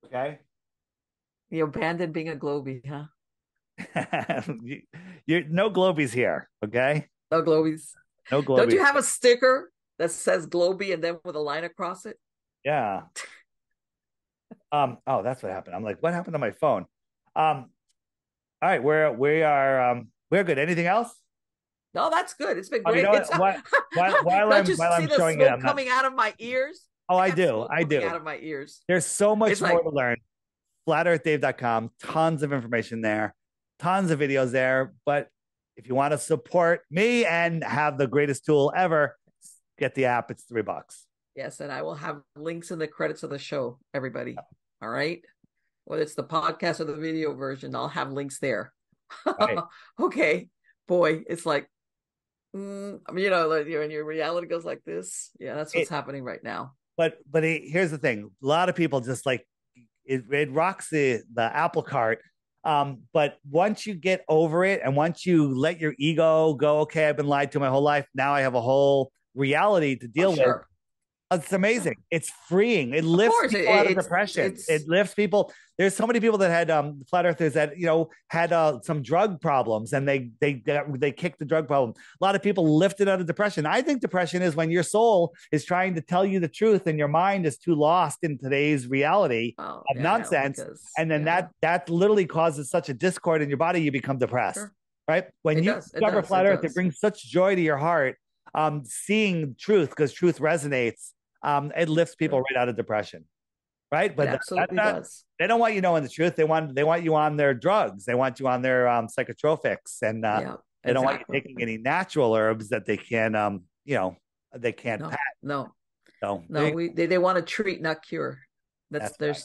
Okay. You abandoned being a Globie, huh? you, you're no Globies here. Okay. No Globies. No Globies. Don't you have a sticker that says Globie and then with a line across it? Yeah. um. Oh, that's what happened. I'm like, what happened to my phone? Um. All right, we're we are um we're good. Anything else? No, that's good. It's been great. Oh, you know it's, what? While, while I'm, while I'm showing it, I'm not... coming out of my ears. Oh, I, I do. I do. Out of my ears. There's so much it's more like... to learn. Flat Earth Dave dot com. Tons of information there. Tons of videos there. But if you want to support me and have the greatest tool ever, get the app. It's three bucks. Yes, and I will have links in the credits of the show, everybody. Yeah. All right? Whether it's the podcast or the video version, I'll have links there. Right. Okay. Boy, it's like, mm, you know, like your, your reality goes like this. Yeah, that's what's it, happening right now. But but it, here's the thing. A lot of people just like, it, it rocks the, the apple cart. Um, but once you get over it and once you let your ego go, okay, I've been lied to my whole life. Now I have a whole reality to deal oh, sure. with. It's amazing. It's freeing. It lifts people it, out of depression. It's, it lifts people. There's so many people that had um, flat earthers that, you know, had uh, some drug problems and they, they, they, they kicked the drug problem. A lot of people lifted out of depression. I think depression is when your soul is trying to tell you the truth and your mind is too lost in today's reality oh, of yeah, nonsense. Because, and then yeah. that, that literally causes such a discord in your body. You become depressed, sure. right? When it you does, discover does, flat it earth, does. It brings such joy to your heart. Um, seeing truth because truth resonates. Um, it lifts people right out of depression. Right. But absolutely that, that, does. They don't want you knowing the truth. They want they want you on their drugs. They want you on their um, psychotropics. And uh, yeah, they exactly. don't want you taking any natural herbs that they can, um, you know, they can't. No, patent. no, so, no. They, we, they, they want to treat, not cure. That's, that's there's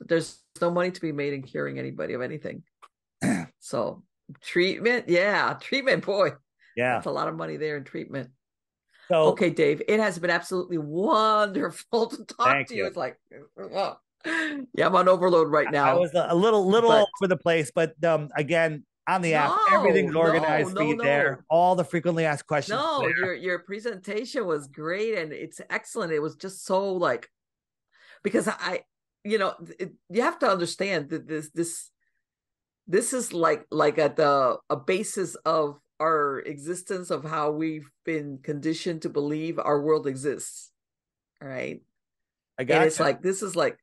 right. there's no money to be made in curing anybody of anything. So treatment. Yeah. Treatment. Boy. Yeah. That's a lot of money there in treatment. So, okay, Dave, it has been absolutely wonderful to talk to you. you. It's like, oh. yeah, I'm on overload right now. I was a little, little but, all over the place, but um, again, on the no, app, everything's organized no, for you no, there. No. All the frequently asked questions. No, there. your your presentation was great and it's excellent. It was just so like, because I, you know, it, you have to understand that this this this is like like at the a basis of our existence of how we've been conditioned to believe our world exists. All right. I got and it's you. like, this is like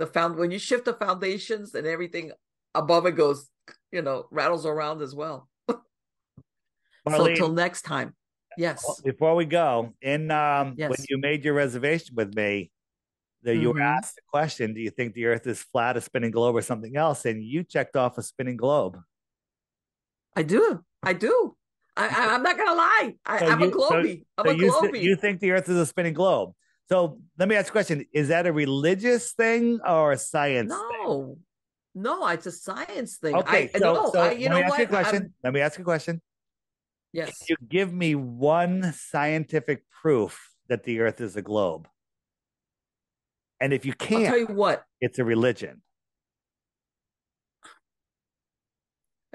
the found when you shift the foundations and everything above it goes, you know, rattles around as well. Marlene, so till next time. Yes. Before we go in, um, yes. when you made your reservation with me, that you mm-hmm. were asked the question, do you think the earth is flat, a spinning globe or something else? And you checked off a spinning globe. I do. I do. I, I, I'm not going to lie. I, so I'm you, a Globie. So, I'm so a Globie. You, you think the earth is a spinning globe. So let me ask you a question. Is that a religious thing or a science no. thing? No. No, it's a science thing. Okay, I, so, no, so I, you let know me ask what? you a question. I'm, let me ask you a question. Yes. Can you give me one scientific proof that the earth is a globe? And if you can't, I'll tell you what. It's a religion.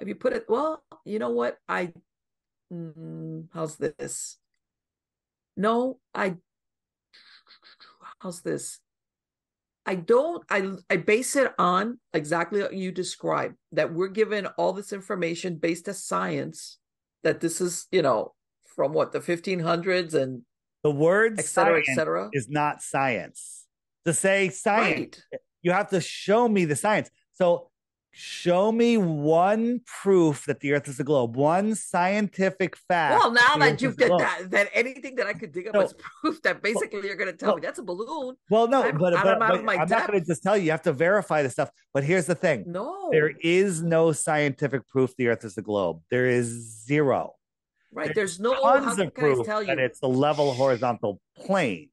If you put it, well, you know what? I, mm, how's this? No, I, how's this? I don't, I, I base it on exactly what you described, that we're given all this information based on science, that this is, you know, from what, the fifteen hundreds and the word et cetera, et cetera. Is not science. To say science, right. you have to show me the science. So, show me one proof that the earth is a globe, one scientific fact. Well, now that you've done that, that anything that I could dig up no. is proof that basically well, you're going to tell well, me that's a balloon. Well, no, I'm, but, but, I'm, but, but I'm not going to just tell you. You have to verify the stuff. But here's the thing. No. There is no scientific proof the earth is a globe. There is zero. Right. There's, there's no tons of proof tell you? that it's a level horizontal plane.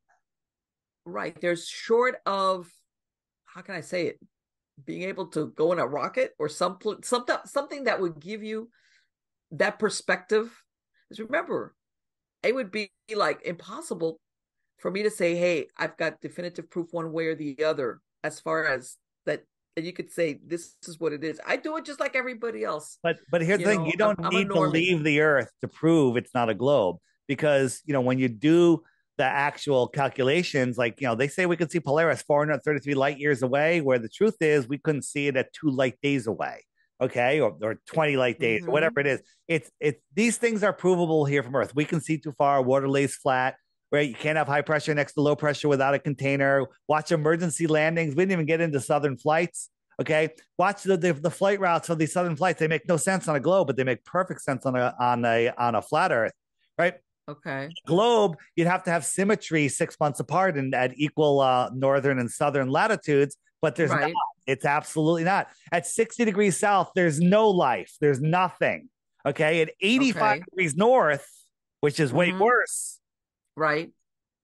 Right. There's short of, how can I say it? being able to go in a rocket or some, some, something that would give you that perspective. Because remember, it would be like impossible for me to say, hey, I've got definitive proof one way or the other, as far as that, that you could say, this is what it is. I do it just like everybody else. But but here's the thing, you don't need to leave the Earth to prove it's not a globe, because, you know, when you do the actual calculations, like, you know, they say we could see Polaris four hundred thirty-three light years away, where the truth is we couldn't see it at two light days away. Okay, or, or twenty light days, mm-hmm. or whatever it is. It's it's these things are provable here from Earth. We can see too far. Water lays flat, right? You can't have high pressure next to low pressure without a container. Watch emergency landings. We didn't even get into southern flights. Okay, watch the the, the flight routes of these southern flights. They make no sense on a globe, but they make perfect sense on a on a on a flat Earth, right? Okay. Globe, you'd have to have symmetry six months apart and at equal uh, northern and southern latitudes, but there's right. not. It's absolutely not. At sixty degrees south, there's no life. There's nothing. Okay. At eighty-five okay. degrees north, which is way mm-hmm. worse. Right.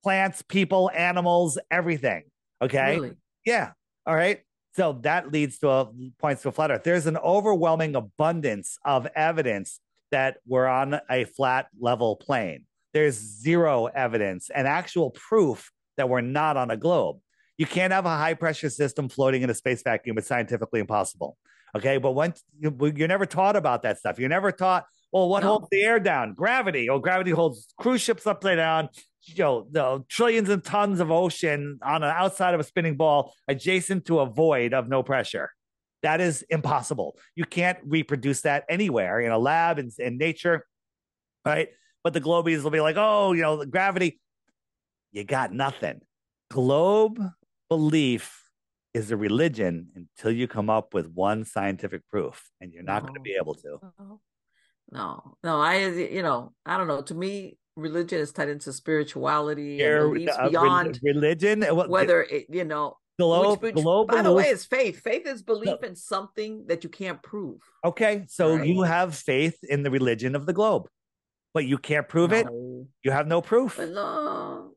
Plants, people, animals, everything. Okay. Really? Yeah. All right. So that leads to a points to a flat Earth. There's an overwhelming abundance of evidence that we're on a flat level plane. There's zero evidence and actual proof that we're not on a globe. You can't have a high pressure system floating in a space vacuum. It's scientifically impossible. Okay. But once you, you're never taught about that stuff. You're never taught, well, what no. holds the air down? Gravity. Oh, gravity holds cruise ships upside down. You know, the trillions and tons of ocean on an outside of a spinning ball adjacent to a void of no pressure. That is impossible. You can't reproduce that anywhere in a lab and in, in nature. Right. But the globies will be like, oh, you know, the gravity. You got nothing. Globe belief is a religion until you come up with one scientific proof, and you're not no. going to be able to. No, no, I, you know, I don't know. To me, religion is tied into spirituality and beliefs uh, beyond religion. Whether it, you know, globe, which, which, globe by belief. the way, is faith. Faith is belief no. in something that you can't prove. Okay, so right? you have faith in the religion of the globe, but you can't prove no. it. You have no proof. But no.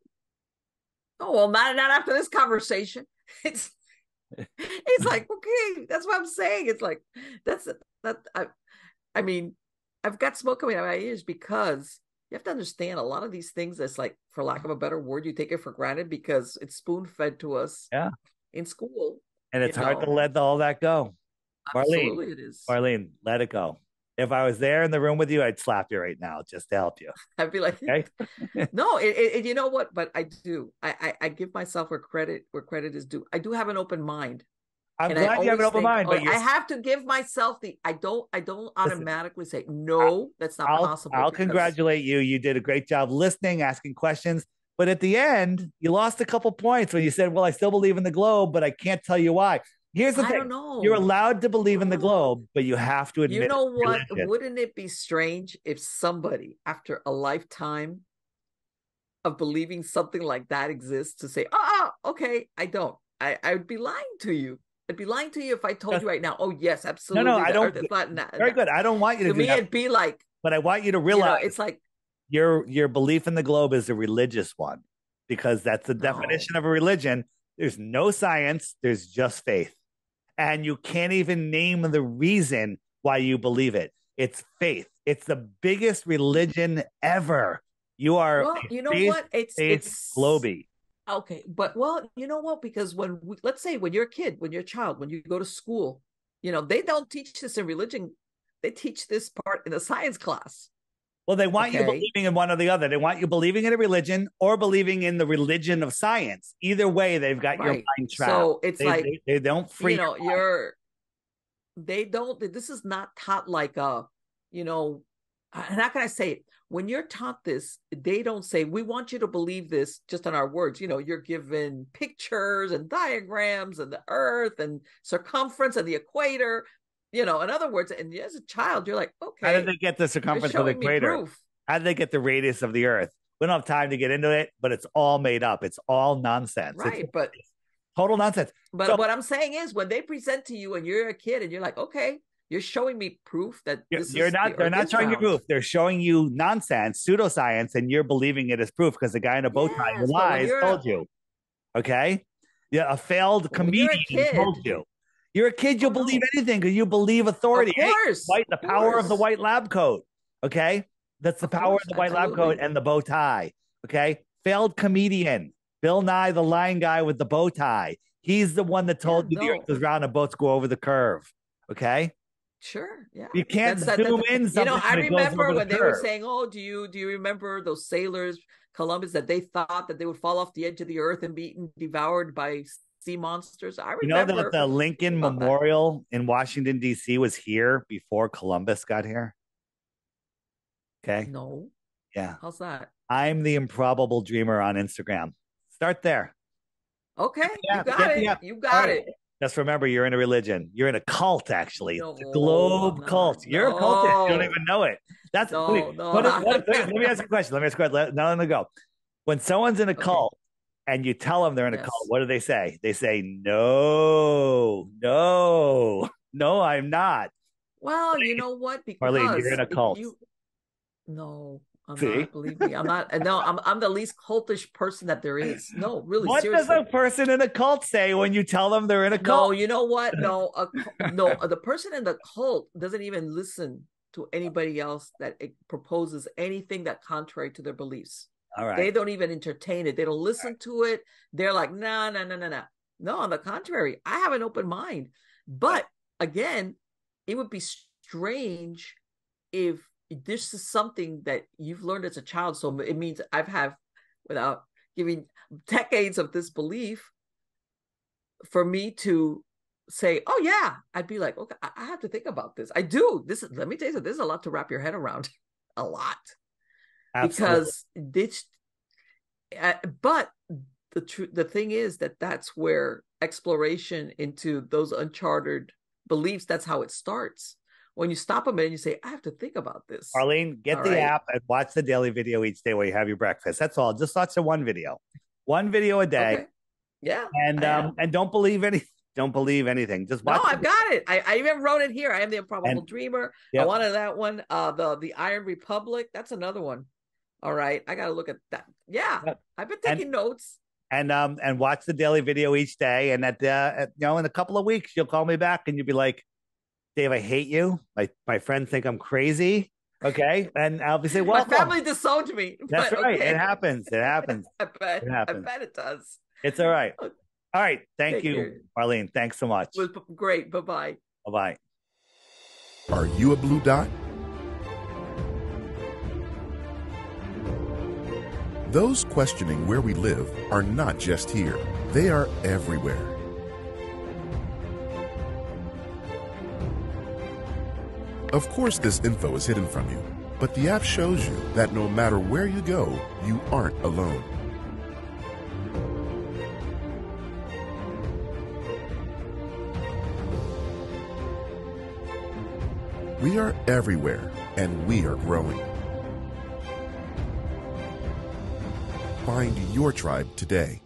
Oh, well, not, not after this conversation. It's it's like, okay, that's what I'm saying. It's like, that's that. I, I mean, I've got smoke coming out of my ears because you have to understand a lot of these things that's like, for lack of a better word, you take it for granted because it's spoon fed to us yeah. in school. And it's hard know. to let all that go. Absolutely, Marlene, it is. Marlene, let it go. If I was there in the room with you, I'd slap you right now just to help you. I'd be like, okay? No, it, it, you know what? But I do. I, I, I give myself where credit where credit is due. I do have an open mind. I'm and glad I you have an open think, mind. But oh, I have to give myself the, I don't, I don't listen, automatically say, no, that's not I'll, possible. I'll because... congratulate you. You did a great job listening, asking questions. But at the end, you lost a couple points when you said, well, I still believe in the globe, but I can't tell you why. Here's the thing. I don't know. You're allowed to believe in the globe, but you have to admit. You know what? Religion. Wouldn't it be strange if somebody, after a lifetime of believing something like that exists, to say, "Oh, okay, I don't." I, I would be lying to you. I'd be lying to you if I told That's, you right now. Oh, yes, absolutely. No, no, I don't. Not, not, very good. I don't want you to. To do me, that. It'd be like. But I want you to realize, you know, it's like your your belief in the globe is a religious one, because that's the definition oh. of a religion. There's no science. There's just faith. And you can't even name the reason why you believe it. It's faith. It's the biggest religion ever. You are, well, you know faith, what? It's faith, it's globey. Okay, but well, you know what? Because when we, let's say when you're a kid, when you're a child, when you go to school, you know they don't teach this in religion. They teach this part in a science class. Well, they want okay. you believing in one or the other. They want you believing in a religion or believing in the religion of science. Either way, they've got right. your mind trapped. So it's they, like they, they don't freak. You know, you're. They don't. This is not taught like a, you know, how can I say it? When you're taught this, they don't say we want you to believe this just in our words. You know, you're given pictures and diagrams and the Earth and circumference and the equator. You know, in other words, and as a child, you're like, okay. How did they get the circumference of the equator? How did they get the radius of the Earth? We don't have time to get into it, but it's all made up. It's all nonsense. Right, it's, but total nonsense. But so, what I'm saying is, when they present to you, and you're a kid, and you're like, okay, you're showing me proof that you're, this you're is not. The they're not showing round. you proof. They're showing you nonsense, pseudoscience, and you're believing it as proof because the guy in a bow tie yes, lies told you. Okay, yeah, a failed comedian a kid, told you. You're a kid, you'll believe anything because you believe authority. Of course. Hey, white, the of power course. of the white lab coat. Okay. That's the of power course, of the white absolutely. lab coat and the bow tie. Okay. failed comedian, Bill Nye, the lion guy with the bow tie. He's the one that told yeah, you no. the earth is round and boats go over the curve. Okay. Sure. Yeah. You can't that's, zoom that, that, in. You know, I remember when the they curve. were saying, "Oh, do you do you remember those sailors, Columbus, that they thought that they would fall off the edge of the earth and be eaten, devoured by sea monsters?" I remember. You know that the Lincoln Memorial that. in Washington D C was here before Columbus got here. Okay. No. Yeah. How's that? I'm the Improbable Dreamer on Instagram. Start there. Okay, yeah, you got yeah, it. Yeah. You got right. it. Just remember, you're in a religion. You're in a cult, actually. No, it's a globe no, cult. You're no. a cultist. You don't even know it. That's no, wait, no, what, what, wait, let me ask you a question. Let me ask you a question. Now let me go. When someone's in a okay. cult and you tell them they're in yes. a cult, what do they say? They say, "No, no, no, I'm not." Well, you know what? Because Marlene, you're in a cult. You... No. I'm See? Not, believe me, I'm not. No, I'm I'm the least cultish person that there is. No, really. What seriously. does a person in a cult say when you tell them they're in a cult? No, you know what? No, a, no. The person in the cult doesn't even listen to anybody else that it proposes anything that contrary to their beliefs. All right. They don't even entertain it. They don't listen right. to it. They're like, no, no, no, no, no. No, on the contrary, I have an open mind. But again, it would be strange if. This is something that you've learned as a child, so it means I've have, without giving decades of this belief, for me to say, "Oh yeah," I'd be like, "Okay, I have to think about this." I do. This is, let me tell you, this is a lot to wrap your head around, a lot, Absolutely. because this. Uh, but the tr- the thing is that that's where exploration into those uncharted beliefs. That's how it starts. When you stop a minute and you say, I have to think about this. Arlene, get all the right. app and watch the daily video each day while you have your breakfast. That's all. Just watch the one video. One video a day. Okay. Yeah. And um, and don't believe any don't believe anything. Just watch. No, I've got it. I, I even wrote it here. I am the Improbable and, Dreamer. Yep. I wanted that one. Uh the the Iron Republic. That's another one. All right. I gotta look at that. Yeah. Yep. I've been taking and, notes. And um and watch the daily video each day. And at the at, you know, in a couple of weeks, you'll call me back and you'll be like, "Dave, I hate you. My my friends think I'm crazy." Okay. And I'll be saying, well, my family disowned me. That's right. Okay. It happens. It happens. I bet. It happens. I bet it does. It's all right. All right. Thank, Thank you, you, Marlene. Thanks so much. It was great. Bye-bye. Bye-bye. Are you a blue dot? Those questioning where we live are not just here. They are everywhere. Of course, this info is hidden from you, but the app shows you that no matter where you go, you aren't alone. We are everywhere, and we are growing. Find your tribe today.